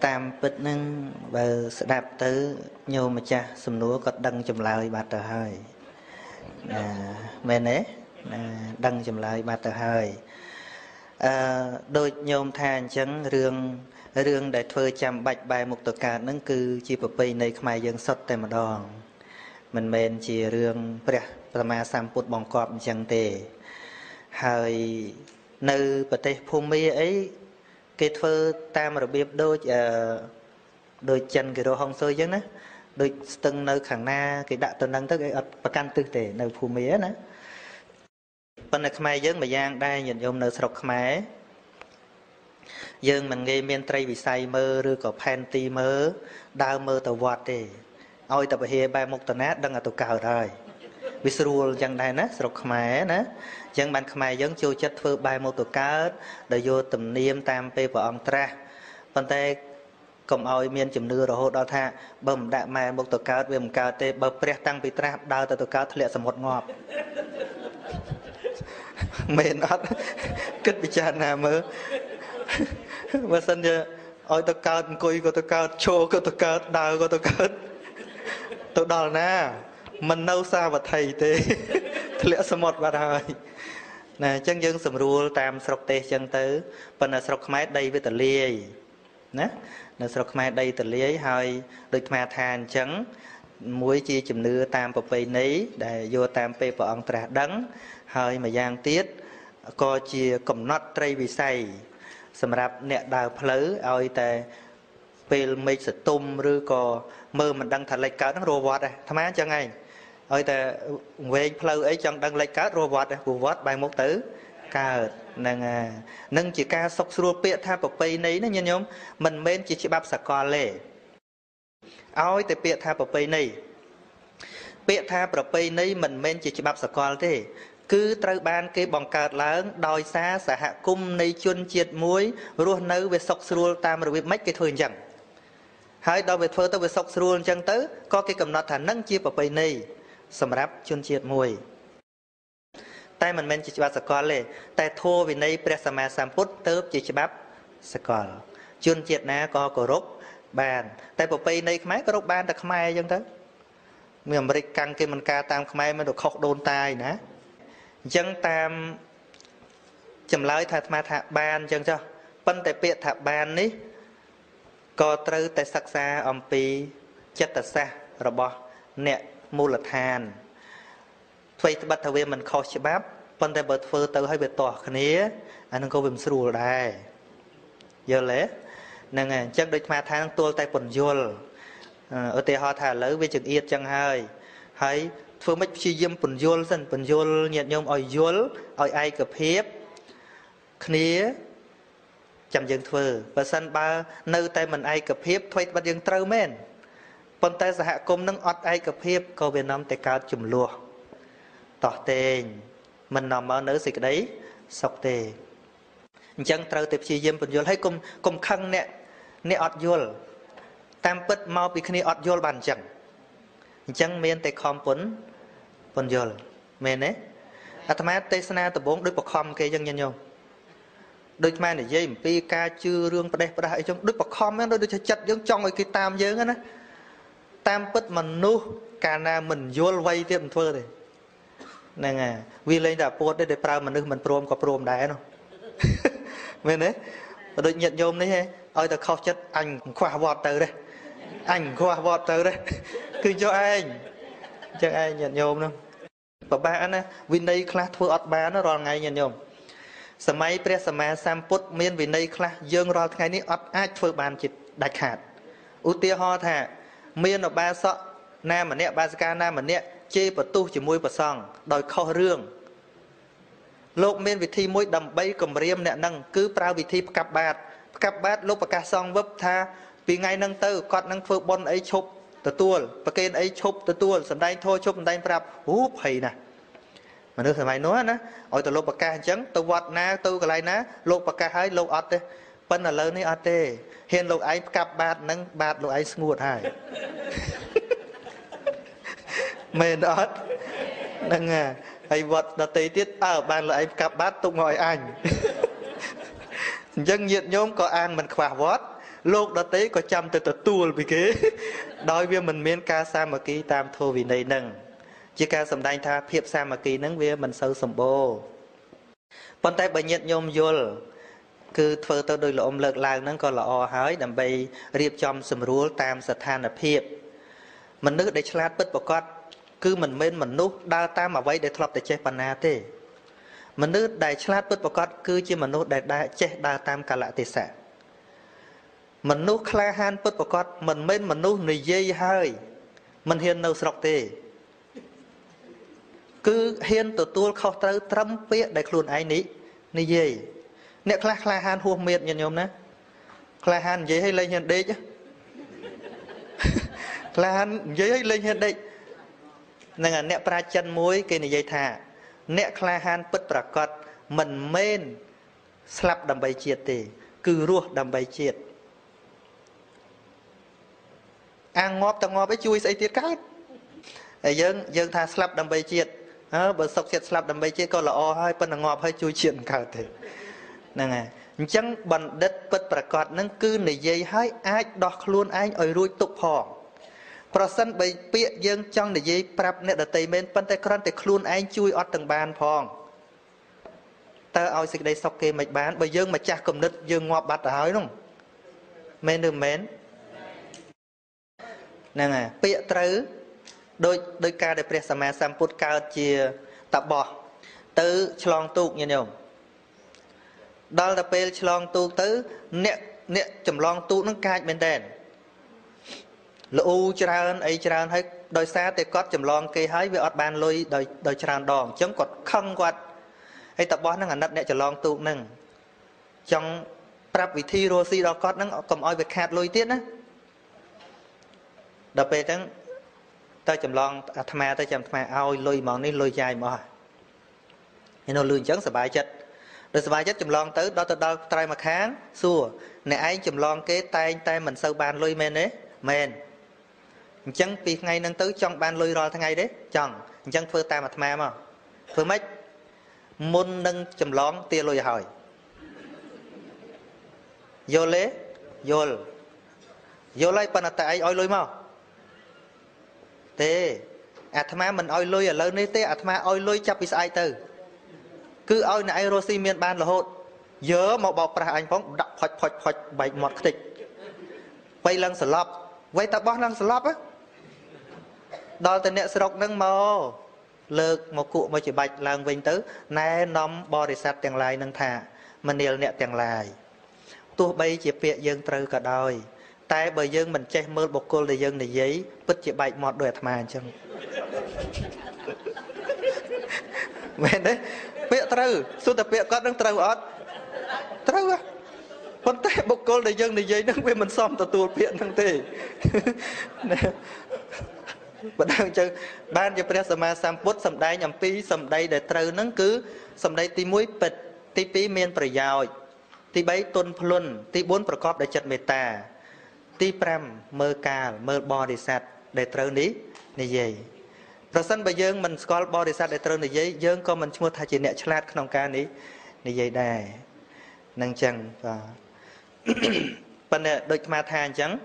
tam bịch năng và sẽ đạp tới nhiều mà cha sầm núa có đăng chầm lại bạt tờ hơi mẹ nế đăng chầm lại bạt tờ hơi. À, đôi nhôm than chẳng rương rương để phơi chạm bạch bài một tổ cả nâng cư chỉ bởi vì này không ai dân sốt tại một đòn mình men chỉ rương bạc mà xăm bột bóng cọp chẳng tề hơi nơi bởi tế phô mi ấy cái phơi ta mà biết đôi uh, đôi chân cái đồ hông sôi chứ ná đôi từng nơi khẳng na cái đạo tồn năng tức ấy bạc căn tư tề nơi phô mi ấy ná bên này Khmer dân mà giang đây nhìn ông nơi sọc Khmer dân mình nghe miền Tây bị say mơ rồi có panty mơ đau mơ tàu vọt đi ôi tập hiệp bài một tuần nát đang ở tàu cào rồi vì sưu dân đây nè sọc Khmer nè dân bạn Khmer dân chưa chất phơi bài một tàu cá để vô tầm niêm tam pe và ông tra bên tây cầm ôi miền chìm nưa rồi hốt đào thạ bầm đại mai một tàu cá về một cá tê bờ preh tăng bị tra đào tàu cá thề sầm một ngọt mền ắt kết bị chán nào mơ mà sân giờ ôi tao cao cùi của tao cao trô của tao cao đào của tao cao tao đòn na mình nâu xa và thầy thế lẽ số một và đời nè chân dân sầm rùa tam sọc tê chân tứ phần là sọc máy đây với tờ liê nè là sọc máy đây tờ liê hơi được mà than trắng muối chi chùm nưa tam bọc vây ní để vô tam pe và ông trà đắng hơi mà giang tiết co chia cầm nót tray vì say sầm rạp nẹt đào phứ ơi tè pê mấy sợi tôm rư co mơ mình đang thạch lệch cá đang robot đây tham án chẳng ngay ơi tè về phứ ấy chẳng đang lệch cá robot đây robot bay một tử ca nâng nâng chỉ ca sọc xua pẹt tham bọc vây ní nó nhân nhóm mình bên chỉ chỉ bắp sạc co lệ ôi tè pẹt tham bọc vây ní pẹt tham bọc vây ní mình bên chỉ chỉ bắp sạc co thế cứ trâu ban cái bóng cát lớn đòi xa xã hạ cung này chuyên triệt muối luôn nấu về sọc sườn tam rồi biết mấy cái thôi chẳng hai đòi về phơi tao về sọc sườn chẳng tới có cái cầm nọ thả nâng chia vào bầy này sầm ráp chuyên triệt muối tay mình men chỉ bắp sạc cỏ lệ tay thô vì này presama samput tớp chỉ bắp sạc cỏ chuyên triệt ná có cổ rốc bàn tay vào bầy này mấy cái rốc bàn ta không ai chẳng tới miền Bắc căng cái mình ca tam không ai mới được khóc đôn tai nè dân tam chầm lái thạch ma thạch ban dân cho phân tại biệt thạch ban ní co trư tại sắc xa ông pi chất tật xa rồi bỏ nẹt mù lật hàn thuê bắt thâu mình khó chế bắp phân tại bật phơ tớ hay biệt tỏa khả nế anh có bìm sưu đài giờ lẽ nâng à chân đôi ma thang tuôn tay bồn dùl ở tề hoa thả lỡ với chừng yết chân hơi thấy phương mách chi diêm bẩn dồn dần bẩn dồn nhiệt nhom ỏi dồn ỏi ai cập hiếp khné chậm dừng thưa và sân ba nơi tay mình ai cập hiếp thoát bắt dừng trâu men còn tay hạ công nâng ọt ai cập hiếp câu Việt Nam tay cao chùm lùa tỏ tên mình nằm ở nơi gì đấy sọc tê chẳng trâu tệp chi yếm bẩn yol hay cùng cùng khăng nè nè ọt yol tam bứt mau bị khni ọt yol bàn chẳng chẳng men tệ khom bẩn bẩn yol men đấy atmat tê sana tập bốn đôi bọc khom kê dân nhân nhau đôi mai này dây pi ca chư rương bờ đây bờ đây trong đôi bọc khom ấy đôi đôi chặt giống trong người kia tam dướng á tam bứt mình nu cà na mình yol vay tiệm thưa đấy nên à vì lên đã post để để prao mình mình prom có prom đá nó mình đấy và đội nhận nhôm đấy he ơi ta khóc chết anh khoa vọt từ đây anh khoa vọt từ đây cứ cho anh cho anh nhận nhôm luôn và ba anh á vin đây class thua ọt ba nó rồi ngày nhận nhôm sớm ấy pre sớm mà sam put miền vin đây class dương rồi ngày ní ọt ai thua bàn chít đại khát ưu tiên ho thà miền ở ba sọ nam mình nè ba ska nam mình nè chê và tu chỉ môi và sòng đòi kho rương lộp men vị thi môi đầm bay cầm riêng nè nâng cứ prao vị thi cặp bát cặp bát lộp và cá sòng vấp tha vì ngay nâng tơ cọt nâng phơ bon ấy chụp từ tuol và kênh ấy chụp từ tuol sầm đai thôi chụp sầm đai prap húp hay nè mà nước sầm đai nói nè ôi từ lộp và cá trắng từ vọt na từ cái này nè lộp và cá hay lộp ọt đấy bên là lớn này ọt đấy hiện lộp ấy cặp bát nâng bát lộp ấy nguột hay mền ớt nâng à anh vật là tây tiết ở bàn là anh cặp bát tung ngồi anh dân nhiệt nhóm có ăn mình khỏa vót lúc đó tới có chăm từ từ tuôn vì kế đói với mình miên ca sa mà ký tam thô vì này nâng chứ ca sầm đanh tha hiệp sa mà ký nâng với mình sâu sầm bồ bàn tay bà nhiệt nhóm vô cứ thơ tao đôi lộm lợt làng nâng còn là o hói đầm bay riệp chom sầm rúa tam sạt than là hiệp mình nước để chát bứt vào cọt cứ mình men mình nút đa ta mà vậy để thọp để che bàn na thế mình nút đại chát bứt vào cọt cứ chỉ mình nút để đại che đa tam cả lại thế sạ mình nút kha han bứt vào cọt mình men mình nút người dây hơi mình hiền nâu sọc thế cứ hiền tụt tuol khâu tới trâm phe để khôn ai ní người dây nè kha kha han huo miệt nhện nhom nè kha han dây hay lên hiền đấy chứ kha han dây hay lên hiền đấy nên là nẹp ra chân muối cái này dây thả nẹp kha han bứt bạc cọt mình men slap đầm bay chiết thì cứ ruột đầm bay chiết ăn ngọt ta ngọt với chui say tiết cát dân dân tha slap đầm bay chiết à, bờ sọc chiết slap đầm bay chiết coi là o hơi bên là ngọt hơi chui chuyện cả thế nên là chẳng bận đất bứt bạc cọt nâng cứ này dây hơi ai đọt luôn anh ở ruột tục hòn Phật sân bày bịa dân trong để dây prap nè đặt tay men, tay con tay khluôn anh chui ở tầng bàn phong. Ta ao xịt đây sọc kê mạch bán, bởi dân mà cha cầm đất dân ngọt bát hỏi đúng không? Men đừng men. Nè nè, bịa trứ đôi đôi ca để pre sám sám put cao chia tập bỏ tứ chlong tuộc như nhau. Đó là pe chlong tuộc tứ nè nè chấm long tuộc nó cài bên đèn. Lũ tràn ấy tràn hết đôi xa thì có chầm lon kê hết với ọt ban lôi đôi đôi tràn đòn chấm quật khăng quật ấy tập bón nó ngẩn nấp nè chầm lon tụ nâng trong prap vị thi rô si đó có nó cầm oi về khát lôi tiết á đập về trắng ta chầm lon tham à ta chầm tham à oi lôi mòn đi lôi dài mòn nên nó lươn trắng sờ bài chết rồi sờ bài chết chầm lon tới đó tới đó trai mà kháng xua nè ấy chầm lon kê tay tay mình sâu ban lôi men đấy men chẳng vì ngày nâng tới trong ban lôi rồi thằng ngày đấy chẳng chẳng phơi ta mặt ma mà phơi mấy môn nâng chầm lón tia lôi hỏi vô lé vô vô lấy pan tại oi lôi mau tê atma mình oi lôi ở lớn đấy tê atma oi lôi chập bị sai từ cứ oi nãy rosi miền ban là hột dớ màu bọc ra anh phóng đập hoạch hoạch hoạch bảy mọt tịch bay lăng sờ lọp vậy ta bó lăng sờ lọp á đòi từ nẹt sọc nâng màu lược một cụ mà chỉ bạch làng vinh tứ nè nóm bò để sạt tiền lại nâng thả mình đều nẹt tiền lại tu bay chỉ bịa dương trừ cả đời tại bởi dương mình che mơ bọc cô để dương để giấy bứt chỉ bạch mọt đuổi thà chăng vậy đấy bịa trừ suốt tập bịa có nâng trừ ót trừ á con tay bọc cô để dân để dây nước với mình xong tao tuột viện thằng tề bạn đang chơi ban cho pre sám sám put sầm đai nhầm pi sầm đai để trừ nắng cứ sầm đai ti muối bịch Tí bí miên bởi giao, tí bấy tuân phluân, tí bốn bởi cóp để chật mê ta. Tí pram mơ ca, mơ bò đi sạch, để trâu ní, này dây. Rồi sân bởi dương mình có bò đi sạch để trâu này dây, dương có mình mua thay chỉ nẹ chá lát khăn ca ní, này dây đài. Nâng chân và... Bạn này đôi mà thang chẳng,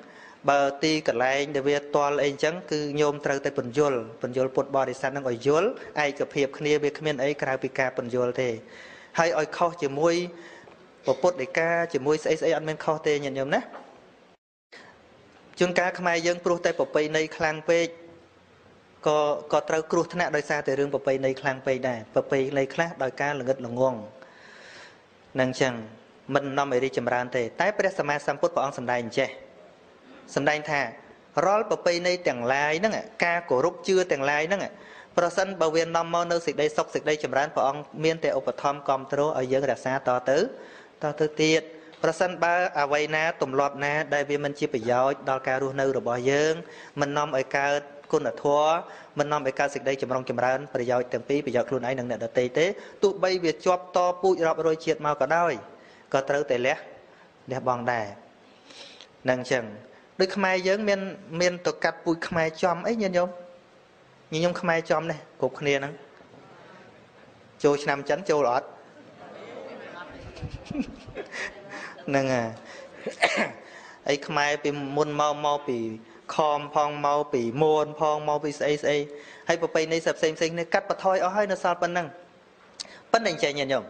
bà ti cả lại để về toàn lên chẳng cứ nhôm trâu tới phần dùl, phần dùl bột bò đi sạch nâng ở dùl, ai gặp hiệp khăn về khăn ấy cả bị ca phần dùl thế. Hãy ôi khó chỉ mùi bộ bốt để ca chỉ mùi sẽ sẽ ăn mình khó tê nhận nhóm ná. Chúng ta không ai dân bố tay bộ bây này khlang bê. Có trâu cửu thân ạ đôi xa tới rương bộ bây này khlang bê này. Bộ bây này khlang đôi ca là ngất là nguồn. Nâng chẳng mình nằm ở đi chầm ràng tê. Tại bế xa ma xăm bốt bộ ông xâm đài như chê. Xâm đài như thà rôl bộ bây này tàng lai nâng ạ. Ca cổ rúc chưa tàng lai nâng ạ. Bà sân bà viên nông mô nâu xịt đây sốc xịt đây chùm rán bà ông miên tệ ổ bà thom còm trô ở dưỡng đặc xá to tứ to tứ tiết. Bà sân bà à vây ná tùm lọp ná đại viên mình chỉ bà giói đo ca rùa nâu rồi bỏ dưỡng. Mình nông ở ca côn ở thua, mình nông ở ca xịt đây chùm rong chùm rán bà giói tường phí bà giói luôn ấy nâng nợ tây tế. Tụ bây việc chóp to bụi rọp rồi chiệt mau cả đôi. Có trâu tệ lé, lé bong đà. Nâng chừng, đôi khmai dưỡng miên tổ cắt bụi khmai chòm ấy nhân nhôm. Nhưng nhóm khmai chom này, cục khăn nè. Chô nằm chắn chô lọt. Nâng à. Ây khmai bì môn mau mau bì khom phong mau bì môn phong mau bì xây xây. Hay bà bây này sập xem xinh này cắt bà thôi ở hơi nó sao bà nâng. Bất đành chạy nhận nhộm.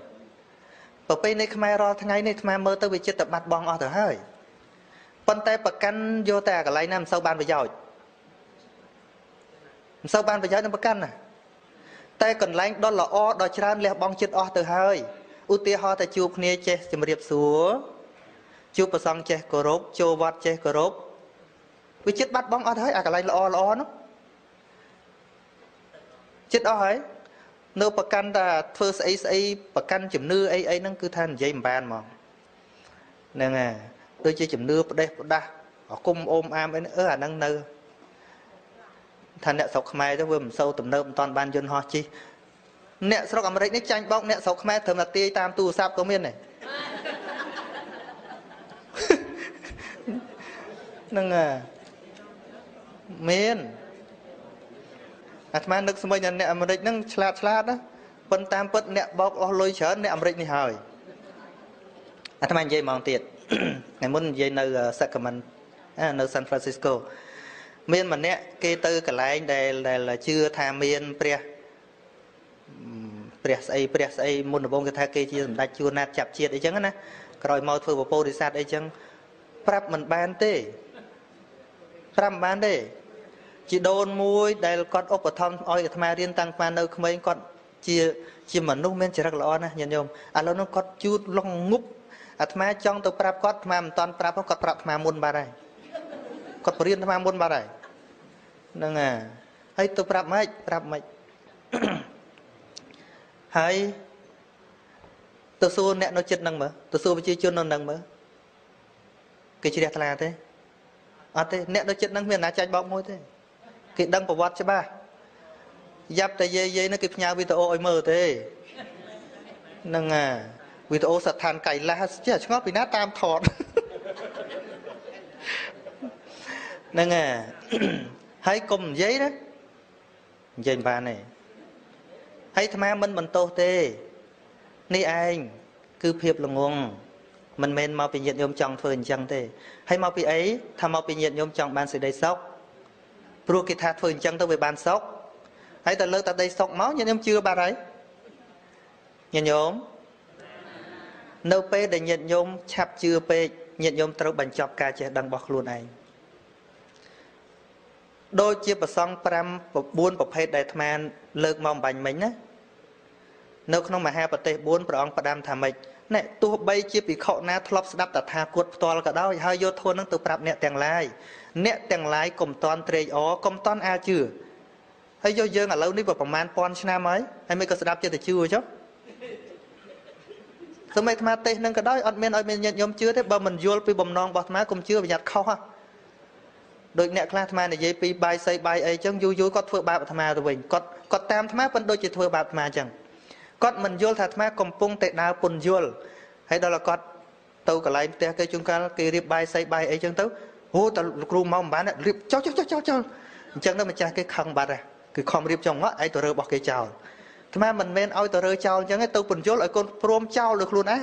Bà bây này khmai ro tháng ấy này khmai mơ tới vì chết tập mặt bong ở thở hơi. Bọn tay bà cắn vô tà cả lấy năm sau ban bà giỏi. Sao bạn phải giói nằm bà căn à? Tại còn lãnh đó là ổ, đó chẳng lẽ bóng chết ổ từ hơi. Ú tía hóa ta chụp nha chết chìm riêng xuống. Chụp bà xong chết cổ rốt, chô vọt chết cổ rốt. Vì chết bắt bóng ổ từ hơi, à cả lãnh là ổ là ổ nó. Chết ổ hơi. Nếu bà căn ta thơ xây xây, bà căn chìm nư ấy ấy nâng cứ thân dây mà bàn mà. Nên à, tôi chơi chìm nư bà đê bà đá. Ở cung ôm am ấy ớ à nâng nư. Thà nẹ sọc khmai cho vừa mầm sâu tùm nâu mầm toàn ban dân hoa chi. Nẹ sọc ẩm rích nít chanh bóc nẹ sọc khmai thơm là tươi tam tu sạp có miên này. Nâng à. Miên. Ảt mà nức xung quanh là nẹ ẩm rích nâng chlat chlat á. Vân tam bất nẹ bóc o lôi chớn nẹ ẩm rích này hỏi. Ảt mà dây mong tiệt. Ngày muốn dây nơi Sacramento, nơi San Francisco. Miên mà nè, kê tư cả lại là chưa tha miên bè. Bè xây, bè xây, môn ở bông kê tha kê chia dùm đạch chua nát chạp chiết ấy chăng á. Rồi màu thơ bộ bô đi sát ấy chăng. Pháp mình bán tê. Pháp mình bán tê. Chị đôn mùi, đây là con ốc ở thông, ôi thầm mà riêng tăng phan nâu không mấy con. Chị mà nông miên chỉ rắc lõ nè, nhận nhông. À lâu nó có chút lông ngúc. À thầm mà chong tao pháp có, thầm mà toàn pháp không có pháp thầm mà môn bà này. Còn bởi riêng thầm môn bà này. Nâng à. Hãy tôi rạp mạch. Rạp mạch. Hãy. Tôi xua nẹ nó chết nâng mơ. Tôi xua với chư chôn nó nâng mơ. Cái chư đẹp là thế. À thế. Nẹ nó chết nâng miền ná chanh bóng môi thế. Cái đăng bà vọt cho bà. Dạp ta dê dê nó kịp nhau vì tôi ôi mơ thế. Nâng à. Vì tôi ôi sạch thàn cày lá. Chứ hả chứ ngót vì ná tam thọt. Nâng à. Hãy cùng giấy đó. Giấy bà này. Hãy thầm mình mình tốt thế. Này anh. Cứ phiếp là nguồn. Mình mình mau bị nhiệt nhóm chồng phương chăng thế. Hãy mau bị ấy. Thầm mau bị nhiệt nhóm chồng bàn sẽ đầy sốc. Bố kì thạt phương chăng tôi về bàn sốc. Hãy ta lỡ ta đầy sốc máu nhiệt nhóm chưa bà đấy. Nhiệt nhóm. Nâu bê để nhiệt nhóm chạp chưa bê. Nhiệt nhóm trâu bàn chọc ca chế đăng bọc luôn anh. Đôi chia bà xong pram bốn bà phết đại thầm anh lợt mong bánh mình á. Nếu không mà hai bà tế bốn bà ông bà đam thầm mình. Nè tu bây chia bị khổ ná thọp sẵn đắp tà thà cuột tòa là cả đôi. Hơi vô thôn nâng tự bạp nẹ tàng lai. Nẹ tàng lai cùng toàn trề ó, cùng toàn á chư. Hơi vô dương ở lâu ní bà bà màn bọn chá nam ấy. Hay mấy cơ sẵn đắp chia tà chư chứ. Rồi mấy thầm anh tế nâng cả đôi. Ất miên ơi miên nhận nhóm chứa thế bà mình vô bì bầm non bà thầm anh cùng chứa bà nhạt khó ha. Đôi nẹ khá thầm này dây bí bài xây bài ấy chẳng dùi dùi có thua bạp thầm à rồi mình. Có tam thầm á vẫn đôi chỉ thua bạp thầm à chẳng. Cót mình vô thà thà cầm bông tệ nào bồn vô, hay đó là cót tàu cả lại tê cái chúng ta cái rip bay say bay ấy chẳng tấu, hú tàu kêu mong bán này rip chót chót chót chót chót, chẳng đâu mà cha cái khăn bạt à, cái khom rip trong ngõ ấy tàu rơi bọc cái chảo, thà thà mình men ao tàu rơi chảo chẳng cái tàu bồn vô lại con prom chảo được luôn ấy,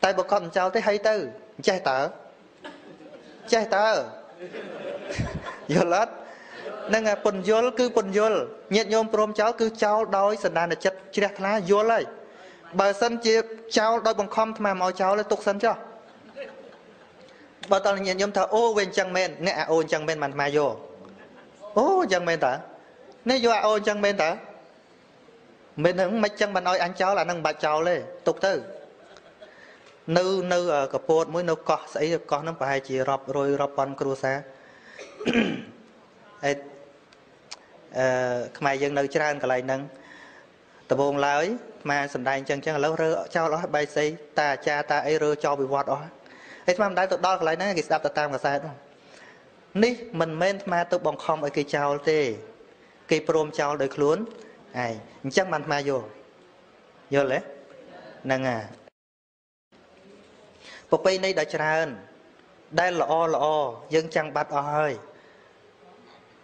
tại bọc con chảo thấy hay tớ, cha tớ, cha tớ, giờ lát. Nên là bồn dôl cứ bồn dôl nhiệt nhôm prom cháu cứ cháu đói sẵn đàn là chất chứ đẹp là dôl ấy. Bà sân chế cháu đói bằng khom mà màu cháu là tục sân cho. Bà ta là nhiệt nhôm thả ô bên chăng men, nè à ô chăng men mà mà dô. Ô chăng men ta, nè dô à ô chăng men ta. Mình hứng mấy chăng mà nói anh cháu là nâng bà cháu lê, tục tư. Nư nư ở cà bột mũi nâu cỏ xảy có nâng bà hai chị rộp rồi rộp bọn cửu xa. Khmer dân nơi tràn cái này nâng tập bồn lái mà sầm đai chân chân lâu rơ cho nó bay xây ta cha ta ấy rơ cho bị vọt đó ấy mà đai tụt đo cái này cái sập tam cái sai ní mình men mà tụt bong khom ấy cái chào tê cái prom chào đời cuốn ai chắc mình mà vô vô lẽ nâng à bọc bay này đã tràn đây là o là o dân chẳng bắt o hơi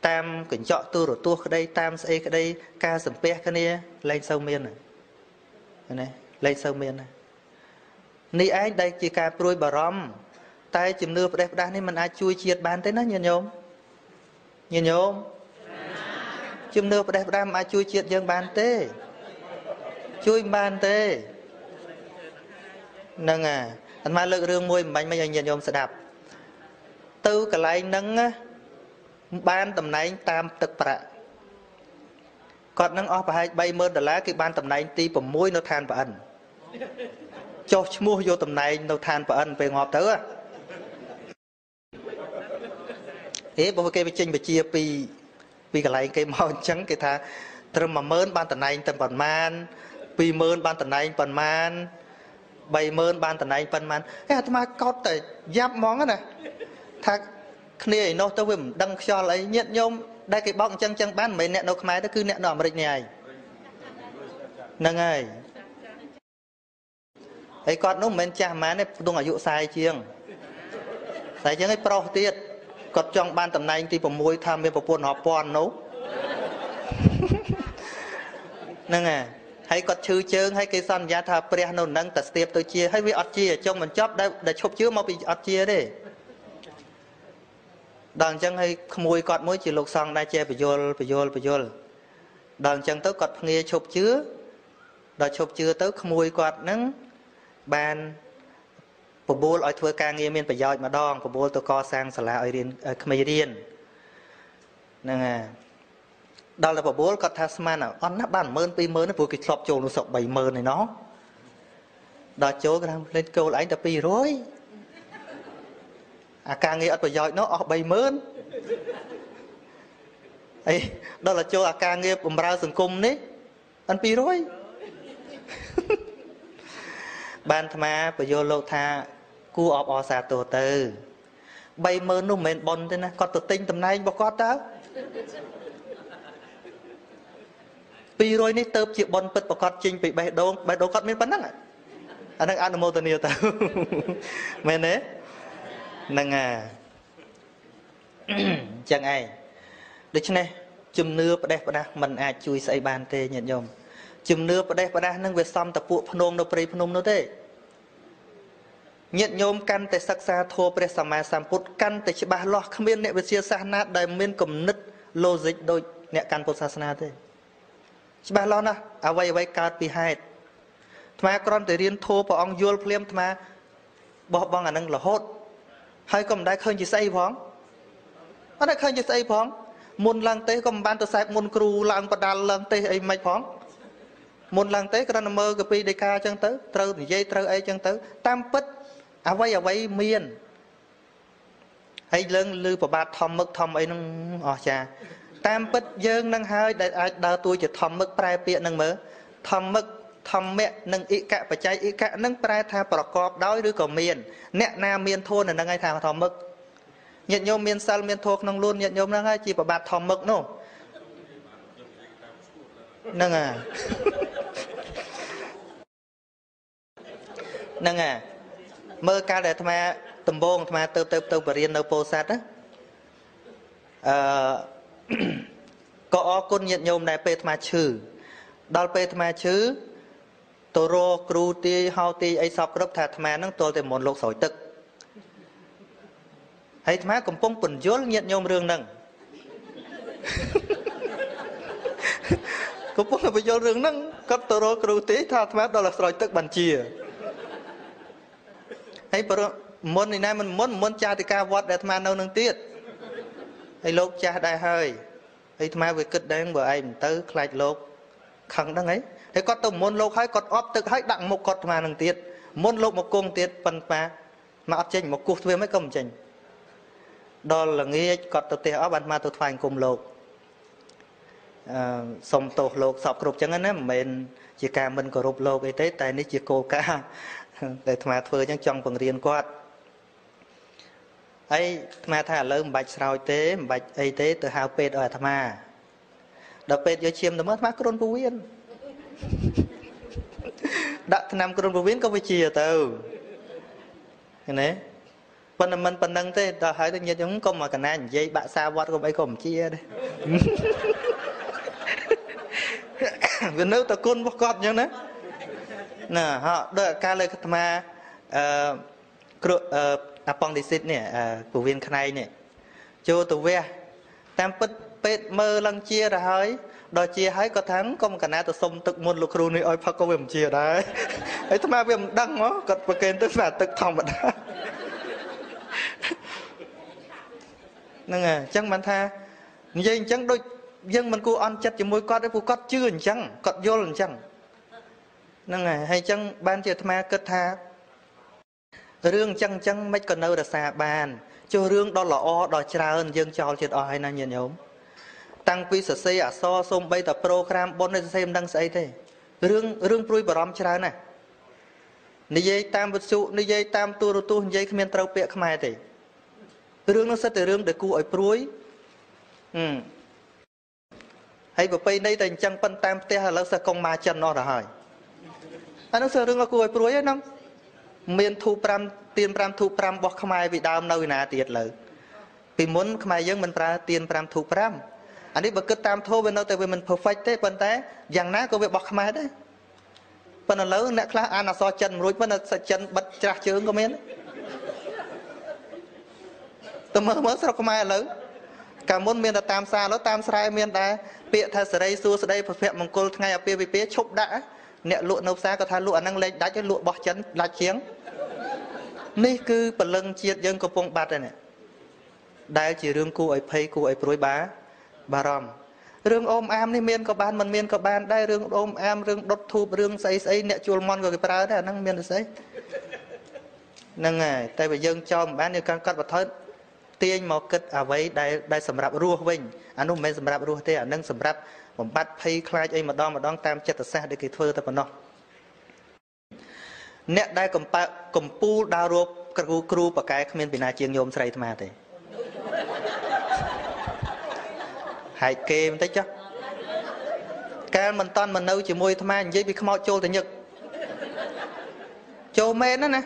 tam cảnh chọn tôi rồi tôi đây tam xây cái đây ca sẩm pe cái này lên sâu miền này này lên sâu miền này ni ấy đây chỉ ca prui bà rom tay chìm nưa đẹp đan nên mình ai chui chiết bàn tới nó nhìn nhôm nhìn nhôm chìm nưa đẹp đan ai chui chiết dương bàn tê chui bàn tê nâng à anh mai lựa riêng môi mình bây giờ nhìn nhôm sẽ đạp tư cái lại nâng á ban tầm này tam tật bạ còn nâng ở phải bay mơn đà lá cái ban tầm này ti bầm mũi nó than bẩn cho mua vô tầm này nó than bẩn về ngọt thứ à thế bộ cái chương bị chia pi pi cái này cái màu trắng cái thà từ mà mơn ban tầm này tầm bẩn man pi mơn ban tầm này bẩn man bay mơn ban tầm này bẩn man cái thà mà cót tại giáp món á nè thà này nó tôi vừa đăng cho lấy nhận nhôm đây cái bọng chân chân bán mấy nẹt nó máy nó cứ nẹt nọ mà định này nâng ơi ấy con nó mình cha má này tôi ở dụ sai chiêng sai chiêng ấy pro tiệt còn trong ban tầm này thìผม môi tham vớiผม buồn họp pon nấu nâng à hay còn chư chướng hay cái son giá thà pre nó nâng tạt tiệp tôi chia hay với ọt chia trong mình chóp đây để chụp chứa mau bị ọt chia đi đằng chân hay mùi cọt mối chỉ lục xong đai che bị dồn bị dồn bị dồn đằng chân tới cọt nghe chụp chứa đợt chụp chứa tới mùi cọt nắng bàn bộ bố lại thưa càng nghe miên phải dòi mà đòn bộ bố tôi co sang sờ lại điên khmer điên nè à đó là bộ bố cọt Tasman à on nắp bàn mơn pi mơn nó vừa kịch lọp trồn nó sọc bảy mơn này nó đợt chỗ cái lên câu lại tập pi rồi à càng nghe ở bờ giỏi nó ở bay mơn, ấy đó là chỗ à càng nghe bầm ra sừng cung đấy, ăn pi rồi, ban tham à bờ giò lô tha, cua ọp ọ xà tổ từ, bay mơn nó mền bòn thế nè, con tự tin tầm nay bọc con đó, pi rồi nấy tớp chịu bòn bật bọc con chinh bị bay đốn, bay đốn con mền bắn nè, anh đang ăn mô tơ nhiều tao, mền đấy. Nâng à chẳng ai được chứ này chùm nưa bà đẹp bà đá mình à chui xây bàn tê nhận nhầm chùm nưa bà đẹp bà đá nâng về xong tập vụ phân nông nó bầy phân nông nó thế nhận nhầm căn tê sắc xa thô bà đẹp xa mà xàm phút căn tê chứ bà lo khám biên nẹ bà xìa xa nát đầy miên cầm nứt lô dịch đôi nẹ căn phút xa xa nát thế chứ bà lo nà à vay vay cát bì hài thma con tê riêng thô bà ông dùl phim thma bỏ bong à nâng là hốt hay còn đại khơi chỉ say phóng, nó đại khơi chỉ say phóng, môn lang tế còn ban tôi say môn cừu lang bạt đàn lang tế ấy mai phóng, môn lang tế còn nằm mơ cái pi deka chân tới, trâu thì dây trâu ấy chân tới, tam pít, à vay à vay miên, hay lớn lư của bà thom mực thom ấy nung ở cha, tam pít dơn nâng hơi đại đa tôi chỉ thom mực prai pịa nâng mỡ, thom mực thầm mẹ nâng ý cạ và cháy ý cạ nâng prai thà bỏ cọp đói đứa của miền nẹ na miền thôn là nâng ai thà thầm mực nhận nhôm miền sao miền thuộc nâng luôn nhận nhôm nâng ai chỉ bỏ bạt thầm mực nô nâng à nâng à mơ ca để tham gia tầm bông tham gia tơ tơ tơ bờ riêng đâu po sát á có con nhận nhôm này pe tham gia chữ đào pe tham gia chữ tổ ro kru ti hao ti ai sọc gấp thà tham gia nâng tổ từ một lục sỏi tực hay tham gia cùng phong bẩn dốt nhận nhôm riêng nâng cũng có phải do rừng nâng cấp tổ rô cửu tí tha tham đó là sỏi tức bàn chia hay môn này nay mình muốn môn cha thì ca vót để tham nâu nâng tiết hay lột cha đại hơi hay tham về kịch đang bữa anh tới khai lột khẳng đang ấy thế có tụm môn lột hay có óp tức hay đặng một cột mà nâng tiết môn lột một cung tiết phần mà mà ấp chênh một cục thuê mấy công chênh đó là nghĩ có tụt tiết óp bàn mà tụt phanh cùng lột xong tổ lột sọc rụp chẳng anh mình chỉ cả mình có rụp lột y tế tại ní chỉ cô ca để thầm thơ chẳng chọn phần riêng quát ấy thầm thả lỡ bạch sào tế bạch y tế từ hào pết ở thầm à đọc pết dưới chiêm thầm mất mắc rôn vô viên đặt thầm rôn vô viên có phải chìa tàu này phần mình phần nâng thế đòi hỏi tự nhiên chúng công mà cả nàn dây bạ xa vọt của mấy cổng chia đây vì nếu ta côn bóc cọt nhau nè, nè họ đợi ca lời khất ma, apong disit nè, của viên khai nè, cho tụi ve, tam pet pet mơ lăng chia ra hái, đòi chia hái có thắng, có một cả na tụi sông tự môn lục rùi oi phật có viêm chia đấy, ấy thằng ma viêm đăng nó, cật bậc kén tức là tự thòng bận đó, nè à, chẳng bán tha, vậy chẳng đôi dân mình cứ ăn chất cho mối cốt đấy, cứ cốt chưa làm chăng, cốt vô làm chăng, năng này hay chăng ban chợ tham kết tha, riêng chăng chăng mấy con nâu đã xa bàn, cho riêng đó là o, đó trà hơn dân cho chuyện o hay năng nhận nhổm, tăng quy sở xây à so xôm bây tập program bốn nên xem đăng xây thế, riêng riêng prui bảo trà này, như vậy tam vật sự, như vậy tam tu đồ tu, như vậy không nên trâu bẹ không ai thế, riêng nó sẽ từ riêng để cù ở prui, um. hay bởi vì đây tình chẳng phân tam tế hà lỡ sẽ công ma chân nó đã hỏi anh nó sẽ rừng ở cuối cuối ấy nâng miền thu pram tiền pram thu pram bọc khám ai bị đau nâu nà tiệt lỡ vì muốn khám ai dân mình ra tiền pram thu pram anh ấy bởi cứ tam thô bên đâu tại vì mình perfect thế phân tế dàng ná có việc bọc khám ai đấy phân là lỡ nạc là anh là so chân rồi phân là sạch chân bật trạc chứ không có miếng tôi mơ mơ sao khám ai lỡ cả môn miền là tam xa nó tam sai miền ta bịa tha sờ đây xua sờ đây phật mông côn ngay ở bịa bịa chụp đã nẹt lụa nấu xa có tha lụa năng lên đá cho lụa bỏ chén lá chiếng ní cứ bật lưng chiết dân có phong bạt này nè đại chỉ riêng cô ấy phê cô ấy rối bá bà ròm riêng ôm am ní miền có ban mình miền có ban đại riêng ôm am riêng đốt thu riêng say say nẹt chuồn mon rồi cái bà đó năng miền là say năng này tại vì dân cho bán như căn cắt và thớt tiên màu kết à vậy đại đại sầm rạp ruột mình anh không mấy sầm rạp ruột thế anh đang sầm rạp mình bắt thấy khai ấy mà đo mà đo tam chết xa để kỹ thuật ta còn nó nét đại cầm pa cầm pu đào ruột các cụ cụ bà cái không nên bị na chiên nhôm say tham thế hại kem thấy chứ cái mình toàn mình nấu chỉ môi tham ăn dễ bị không ao trôi thì nhật trôi men đó nè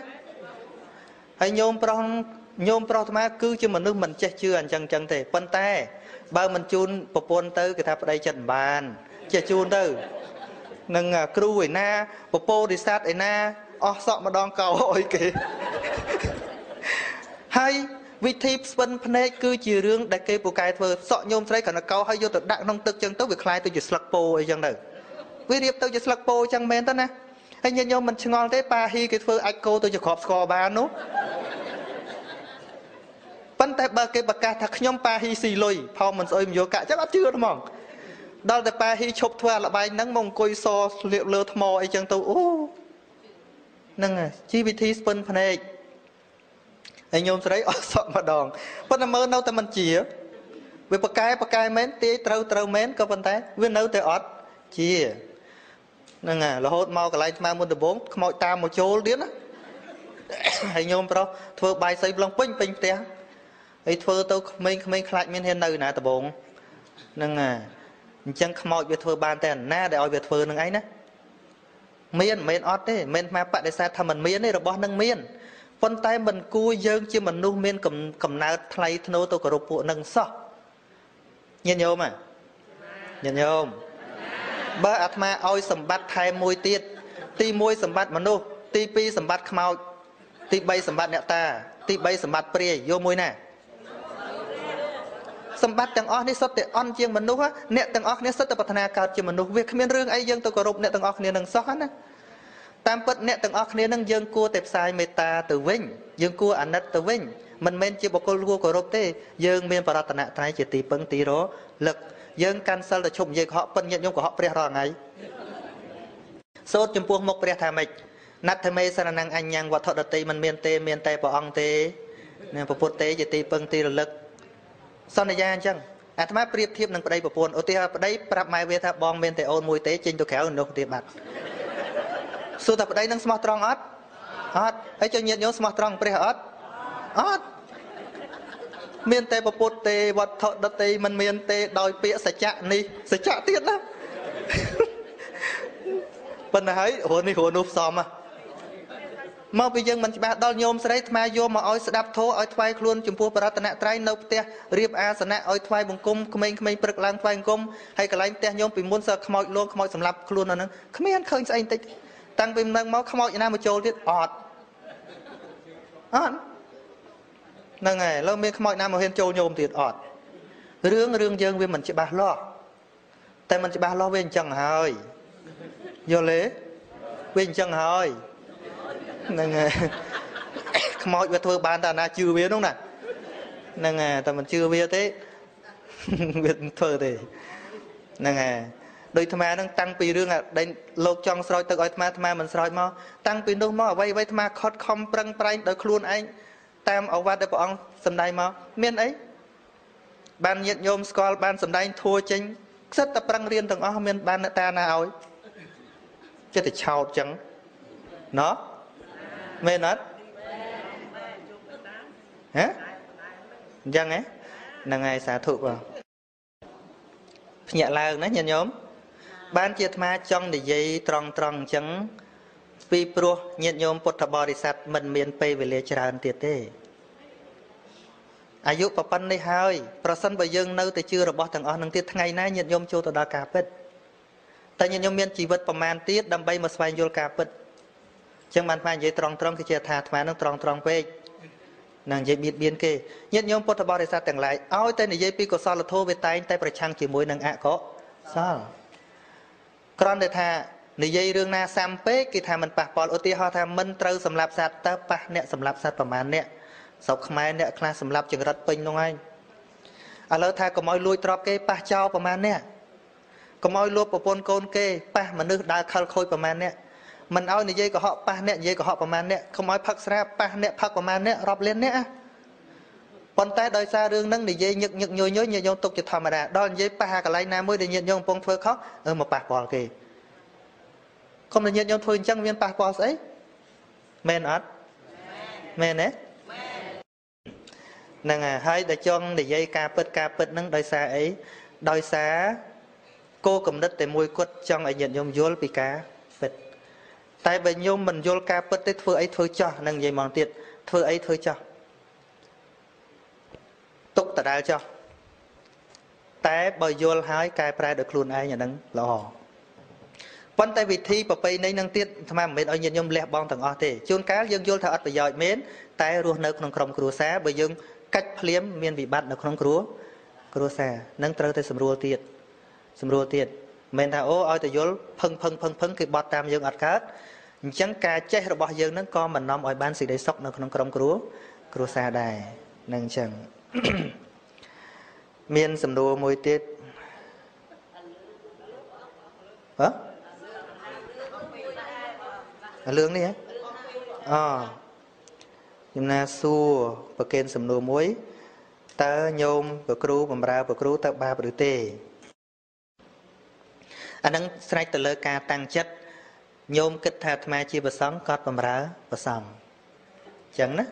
hay nhôm prong nhôm pro tham cứ cho mình nước mình che chưa anh chân chân thế phân tay bao mình chun popon tới cái tháp đây trận bàn che chun tới nâng kêu ấy na popo đi sát ấy na o sọ mà đòn cầu ôi kì hay vị thi phân này cứ chỉ riêng đại kê bộ cài thơ sọ nhôm thấy cả nó cầu hay vô tự đặng nông tự chân tới việc khai tôi chỉ slug po ấy chân đấy vi điệp tôi chỉ slug po chân men tới nè anh nhân nhôm mình ngon thế pa hi cái thơ echo tôi chỉ khọp score ba nốt vẫn tại ba cái bậc ca thạc nhóm pa hi xì lôi phao mình rồi vô cả chắc ấp chưa đúng không? Đó là pa hi chụp thua là bài nắng mông coi so liệu lơ tham mò ấy chẳng tàu ô nâng à chi vị thi spun phần này anh nhôm sau đấy ở sọ mà đòn vẫn là mơ đâu ta mình chỉ về bậc cái bậc cái mến tí trâu trâu mến có vấn thế viên nấu tới ọt chia nâng à là hốt mau cả lại mà muốn được bốn mọi ta một chỗ điên á anh nhôm pro thua bài xây lòng pin pin té ấy thưa tôi mình mình khai mình hiện nơi nè tập bổng nâng à chẳng không mọi việc thưa ban tên na để ở việc thưa nâng ấy nè miên miên ót đấy miên mà bạn để sai tham mình miên đấy rồi bỏ nâng miên con tay mình cua dương chứ mình nu miên cầm cầm nào thay thô tôi có rụp nâng so nhìn nhôm mà nhìn nhôm bơ atma oi sầm bát thay môi tiết ti môi sầm bát mình nu ti pi sầm bát khmao ti bay sầm bát nẹt ta ti bay sầm bát pre vô môi nè sầm bát tầng ót này sốt để on chiên mình nu á nẹt tầng ót này sốt để bát na cao chiên mình nu việc không biết riêng ai dương tôi có rụp nẹt tầng ót này nâng so hết á tam bất nẹt tầng ót này nâng dương cua tệp sai meta từ vinh dương cua anh nết từ vinh mình men chỉ bọc cua có rụp thế dương men vào tận nẹt thái chỉ ti bưng ti ró lực dương cancel là chủng gì họ phân nhận nhung của họ pre rồi ngay sốt chấm buông mộc pre tham mịch nát tham mê san năng anh nhang và thọ đợt tì mình miên tê miên tê bỏ ong tê nè bỏ bột tê chỉ ti bưng ti lực sau này ra chăng à tham áp riệp thiệp năng ở đây bỏ bồn ở đây ở đây prap mai về tháp bong miên tê ôn mùi tê trên tôi khéo ở đâu tiền mặt số tập ở đây năng smart strong ớt ớt ấy cho nhiệt nhớ smart strong pre ớt ớt miên tê bột bột tê và thọ đợt tì mình miên tê đòi pịa sạch chạ ni sạch chạ tiết lắm bên này hồn đi hồn núp xòm à mà bây giờ mình bắt đầu nhôm sấy mà vô mà oi đáp thô oi thay luôn chủng phu paratana trai nấu tê riệp a sana oi thay bung cung khmei khmei bực lang thay bung cung hay cái lạnh tê nhôm bị muốn sợ khmoi luôn khmoi sầm lấp luôn nó nè khmei ăn khơi say tít tăng bìm năng máu khmoi như nào mà trôi tiết ọt ọt năng này lâu miên khmoi nào mà hiền trôi nhôm tiết ọt rương rương dương với mình chỉ ba lo tại mình chỉ ba lo với chẳng hơi vô lễ với chẳng hơi năng mọi việc thôi bàn ta na chưa biết đúng nè năng à ta mình chưa biết thế việc thôi thì năng à đôi tham ăn tăng pì riêng à đây lột trong soi tự oi tham tham mình soi mau tăng pì đâu mau vay vay tham khót không prăng prang đôi khuôn anh tam ở vạt để bỏ ông sầm đai mau miên ấy ban nhiệt nhôm school ban sầm đai thua chính rất tập prang riêng từng ao miên ban ta na oi chứ thì chào chẳng nó mê nát hả dân ấy là ngày xả thụ vào nhẹ lao nữa nhìn nhóm ban chia ma trong để dây tròn tròn trắng vì pro nhìn nhóm bột bò để sạch mình miền tây về lê tràn tiệt thế ai giúp bà pan đây hơi bà sân bà dương nâu từ chưa rồi bỏ thằng on thằng tiệt ngày nay nhìn nhóm châu tao đã cà pết tại nhìn nhóm miền chỉ vật bà man tiết đâm bay mà xoay vô cà pết chẳng bàn phán dễ tròn tròn cái chè thà thà nó tròn tròn về nàng dễ biết biến kê nhất nhóm Phật bảo đại sa tặng lại áo tên này dễ pi của sao là thô về tay tay phải chăng chỉ mối nàng ạ có sao còn đại thà này dễ riêng na sam pé cái thà mình bạc bỏ ô ti ho thà mình trâu sầm lạp sạt ta bạc nẹt sầm lạp sạt bả màn nẹt sọc khmai nẹt kha sầm lạp chừng rát pin luôn anh à lỡ thà có mồi lôi trọp kê bạc trao bả màn nẹt có mồi lôi bả pon côn kê bạc mà nước đá khơi khôi bả màn nẹt mình ao này dây của họ pa nẹt dây của họ bầm man nẹt không nói phật ra pa nẹt phật bầm man nẹt rập lên nẹt còn tay đời xa đường nâng này dây nhựt nhựt nhồi nhối nhồi nhon tục chỉ thầm mà đã đòn dây pa cả lấy nam mới để nhện nhon phong phơi khóc ơ mà bạc bò kì không để nhện nhon phơi chăng viên bạc bò ấy men ớt men đấy nâng à hay để chong để dây cà pết cà pết nâng đời xa ấy đời xa cô cầm đất để môi quất chong ấy nhện nhon vuốt bị cá tại vì nhôm mình vô ca bất tết thưa ấy thưa cho nâng dây mòn tiệt thưa ấy thưa cho túc tà đa cho tại bởi vô hai cái pra được luôn ai nhà nâng lò quan tại vì thi bà bây nay nâng tiết mà mình ở nhìn nhôm lẹp bong thằng o thì chôn cá dương vô thợ bây giờ mến tại ruột nợ không không cửa xá bởi dương cách phliếm miền bị bắt nó không cửa cửa xá nâng trâu tới sầm rùa tiệt sầm rùa tiệt mình thà ô ơi tự dốt phăng phăng phăng phăng cái bọt tam dương ạt cát chẳng ca chết rồi bọt dương nó con mình nom ỏi ban xịt đầy sốc nó không trong cua cua xa đài nâng chẳng miên sầm đồ môi tiết hả lương đi hả ờ nhưng na xua bờ kênh sầm đồ muối ta nhôm bờ cua bầm ra bờ cua ta ba bờ tê anh đang say từ lời ca tăng chất nhôm kịch thà tham chi bờ sóng cọt bầm rá bờ sòng chẳng đó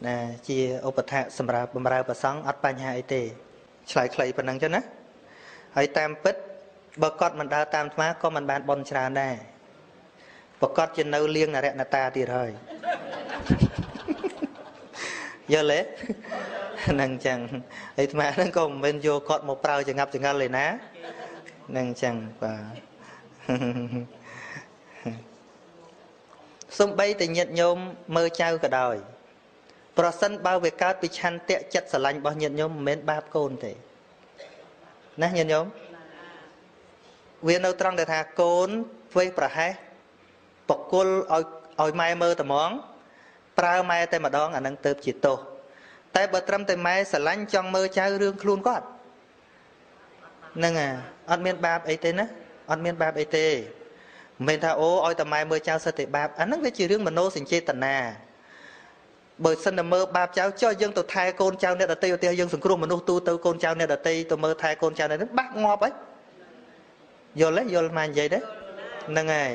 nè chi ô bờ thà sầm rá bầm rá bờ sóng ắt ban hai tê sải khơi bờ năng cho nè hãy tam pít bờ cọt mình đã tam tham có mình bàn bồn tràn đây Bà cót trên nâu liêng là rẹn là ta thì rồi. Giờ lẽ nâng chẳng ấy mà nâng cùng bên vô cọt một prao chẳng ngập chẳng ngập lời ná nâng chẳng và xung bay thì nhiệt nhôm mơ trao cả đời bỏ sân bao việc cao bị chăn tệ chất sở lành bỏ nhiệt nhôm mến bạp côn thế nè nhiệt nhôm viên nâu trong đời thà côn với bà hai bọc côn ôi mai mơ tầm món prao mai tay mà đón ở nâng tớp chỉ tổ tại bờ trăm tay mai sở lanh trong mơ trao rương luôn có nâng à ớt miên bạp ấy tên á ớt miên bạp ấy tên mình thà ô ôi tầm mai mơ trao sở tệ bạp á nâng cái chỉ rương mà nô sinh chê tần nà bởi sân là mơ bạp trao cho dân tôi thay con trao nè đà tây tôi dân sừng krum mà nô tu tôi con trao nè đà tây tôi mơ thay con trao nè bác ngọp ấy vô lấy vô mà vậy đấy nâng à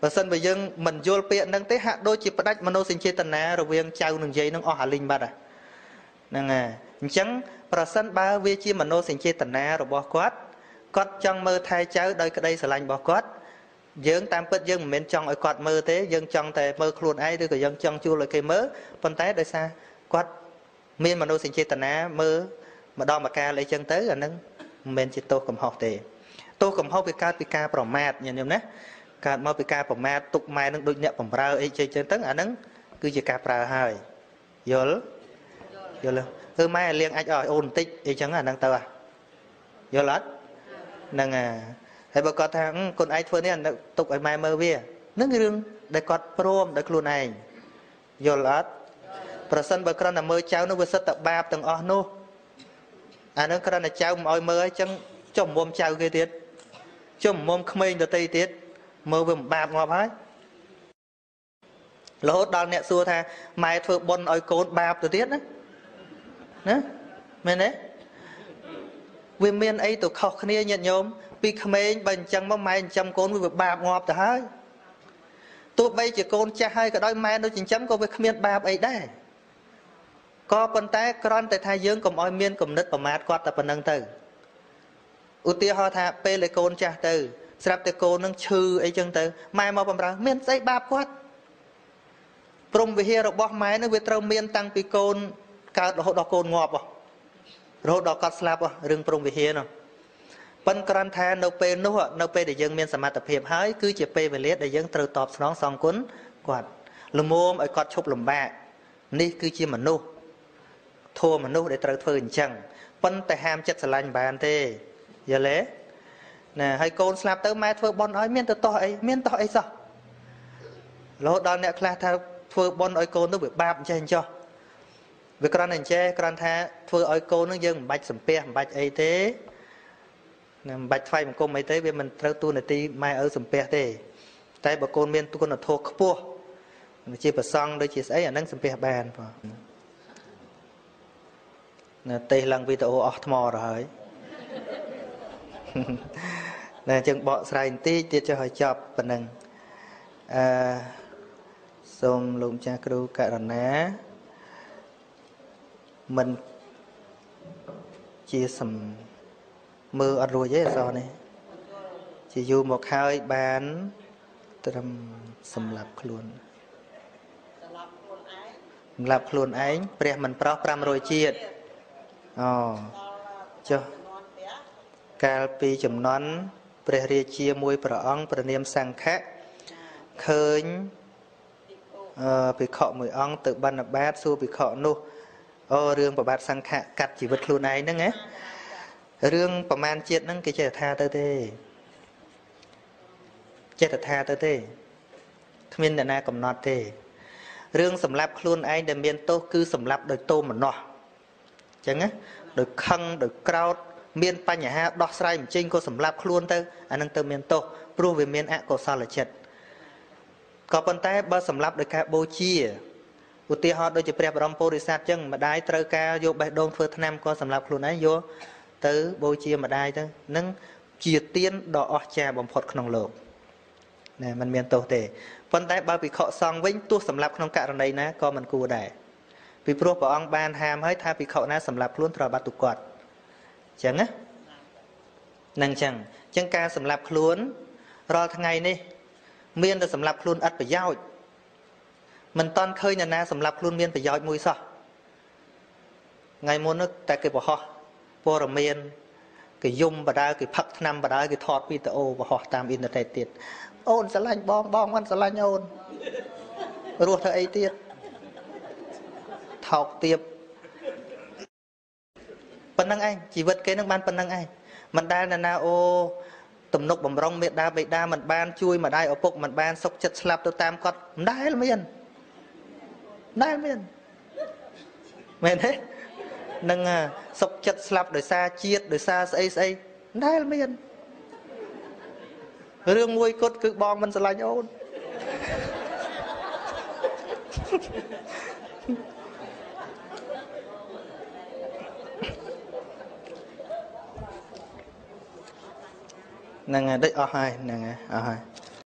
và sân bởi dân mình vô biện nâng tế hạ đôi chỉ bắt đách mà nô sinh chê tần nà rồi viên trao nâng dây nâng o hà linh bạc à nâng à chẳng và sân ba vi chi mà nô sinh chê tần nà rồi bỏ quát quát trong mơ thay cháu đời cái đây sẽ lành bỏ quát dương tam bất dương mình trong ở quạt mơ thế dương trong tại mơ khuôn ai đưa cái dân trong chua lại cây mơ phân tế đời xa quát miên mà nô sinh chê tần nà mơ mà đo mà ca lấy chân tới là nâng mình chỉ tô cầm học thì tô cầm học với ca với ca bỏ mạt nhìn nhầm nè các mô bị ca bổng ma tục mai nâng đôi nhẹ bổng rau ấy chơi chơi tấn à nâng cứ chỉ ca prà hơi vô vô luôn cứ mai liêng anh ở ổn tích ấy chẳng à nâng tao à vô lót nâng à thầy bảo con thằng con ai phơi nè tục ấy mai mơ vía nâng cái rương để con prom để luôn này vô lót bờ sân bờ con là mơ cháu nó vừa sất tập ba tầng o nô à nâng con là cháu mồi mơ chẳng chồng mồm cháu kia tiết chồng mồm không mình được tây tiết mơ về bạp ngọp hết là hốt đoàn nẹ xua tha mai thơ bôn ôi côn bạp từ tiết đấy mình đấy vì miền ấy tụi khóc khá nia nhận nhôm vì khá mênh bành chăng bóng mai chăm côn về bạp ngọp từ hết tụi bây chỉ côn cha hai cái đôi mai nó chỉ chấm có về khá miền bạp ấy đấy có bần tay con tại thai dương cùng ôi miền cùng nứt bà mát quát tập bà nâng từ ưu tiêu hoa tha bê lấy côn cha từ sắp tới cô nâng chư ấy chân tới mai màu bầm ra miên dây bạp quát prong về hia rồi bó máy nó về trâu miên tăng bị côn cao độ đo côn ngọp à độ đo cắt slap à rừng prong về hia nào bận cản thay nấu pe nấu hả nấu pe để dân miên sàm tập hiệp hái cứ chỉ pe về lết để dân trâu tọp nón sòng cuốn quạt lùm ôm ấy quạt chụp lùm bạ ní cứ chỉ mà nô thua mà nô để trâu phơi chẳng bận tại ham chất sờ lanh bàn thế giờ lẽ nè hai con slap tới mai thưa bon nói miên tới to ấy miên to ấy sao lỗ đòn nè kha tha thưa bon ơi con nó bị bạp chơi cho việc con này chơi con tha thưa ơi con nó dưng bạch sẩm pe bạch ấy thế bạch phai một con mấy thế bên mình trâu tu này ti mai ở sẩm pe thế tại bà con miên tu con là thô khua chỉ bà song đôi chỉ ấy ở nâng sẩm pe bàn nè tây lăng video ở mò rồi nè chừng bỏ sài tí tiết cho hỏi chọc phần nâng xong lùng cha kru cả đàn ná mình chia sầm mưa ở rùi giấy giò này chỉ dù một hai bán trầm sầm lạp luôn lạp luôn ấy bè mình pro pram rồi chia oh cho Kal pi chấm nón, bề rìa chia môi bờ ong bờ niêm sang khác, khơi bị khọ mùi ong tự ban là bát xua bị khọ nô, ô riêng bờ bát sang khác cắt chỉ vật luôn này nữa nghe, riêng bờ man chết nâng cái chết tha tới thế, chết tha tới thế, miền đại na cầm nọt thế, riêng sầm lấp luôn ấy để miền tô cứ sầm lấp đời tô mà nọ, chẳng á, đời khăng đời crowd miền Panh nhà ha đo sai một chinh cô sẩm lạp luôn tới anh đang từ miền Tô, pru về miền ạ cổ sao là chết. Có phần tay ba sẩm lạp được cả bô chia, ưu tiên họ đôi chỉ đẹp rong pô để sạp chân mà đái trơ ca vô bảy đôn phơi nam cô sẩm lạp luôn ấy vô tới bô chia mà đái tới nâng chia tiên đỏ trà bầm phật khung lộp nè mình miền Tô để phần tay ba bị khọ song với tua sẩm lạp khung cả này nè co mình cù đẻ vì pru bảo ông ban ham hết tha bị khọ na sẩm lạp luôn trò ba tụ quạt chẳng á nâng chẳng chẳng ca sầm lạp khluốn rồi thằng ngày đi miên là sầm lạp luôn ắt phải giao mình toàn khơi nhà na sầm lạp luôn miên phải giao mùi sao ngày muốn nó tại cái bỏ họ bỏ là miên cái dùng bà đa cái phật nằm bà đa cái thọt video và họ tam internet tiệt ôn sẽ lành bong bong ăn sẽ lành ôn ruột thợ ấy tiệt thọc tiệp phần năng anh chỉ vật cái năng ban phần năng anh mình đa là na ô tầm nục bầm rong miệt đa bị đa mình ban chui mà đai ở phục mình ban sốc chật slap tôi tam con đai là miên đai miên miên thế năng sốc chật slap đời xa chiết đời xa say say đai là miên riêng mui cốt cứ bong mình sẽ lành ôn nàng đây ở hai nàng ở hai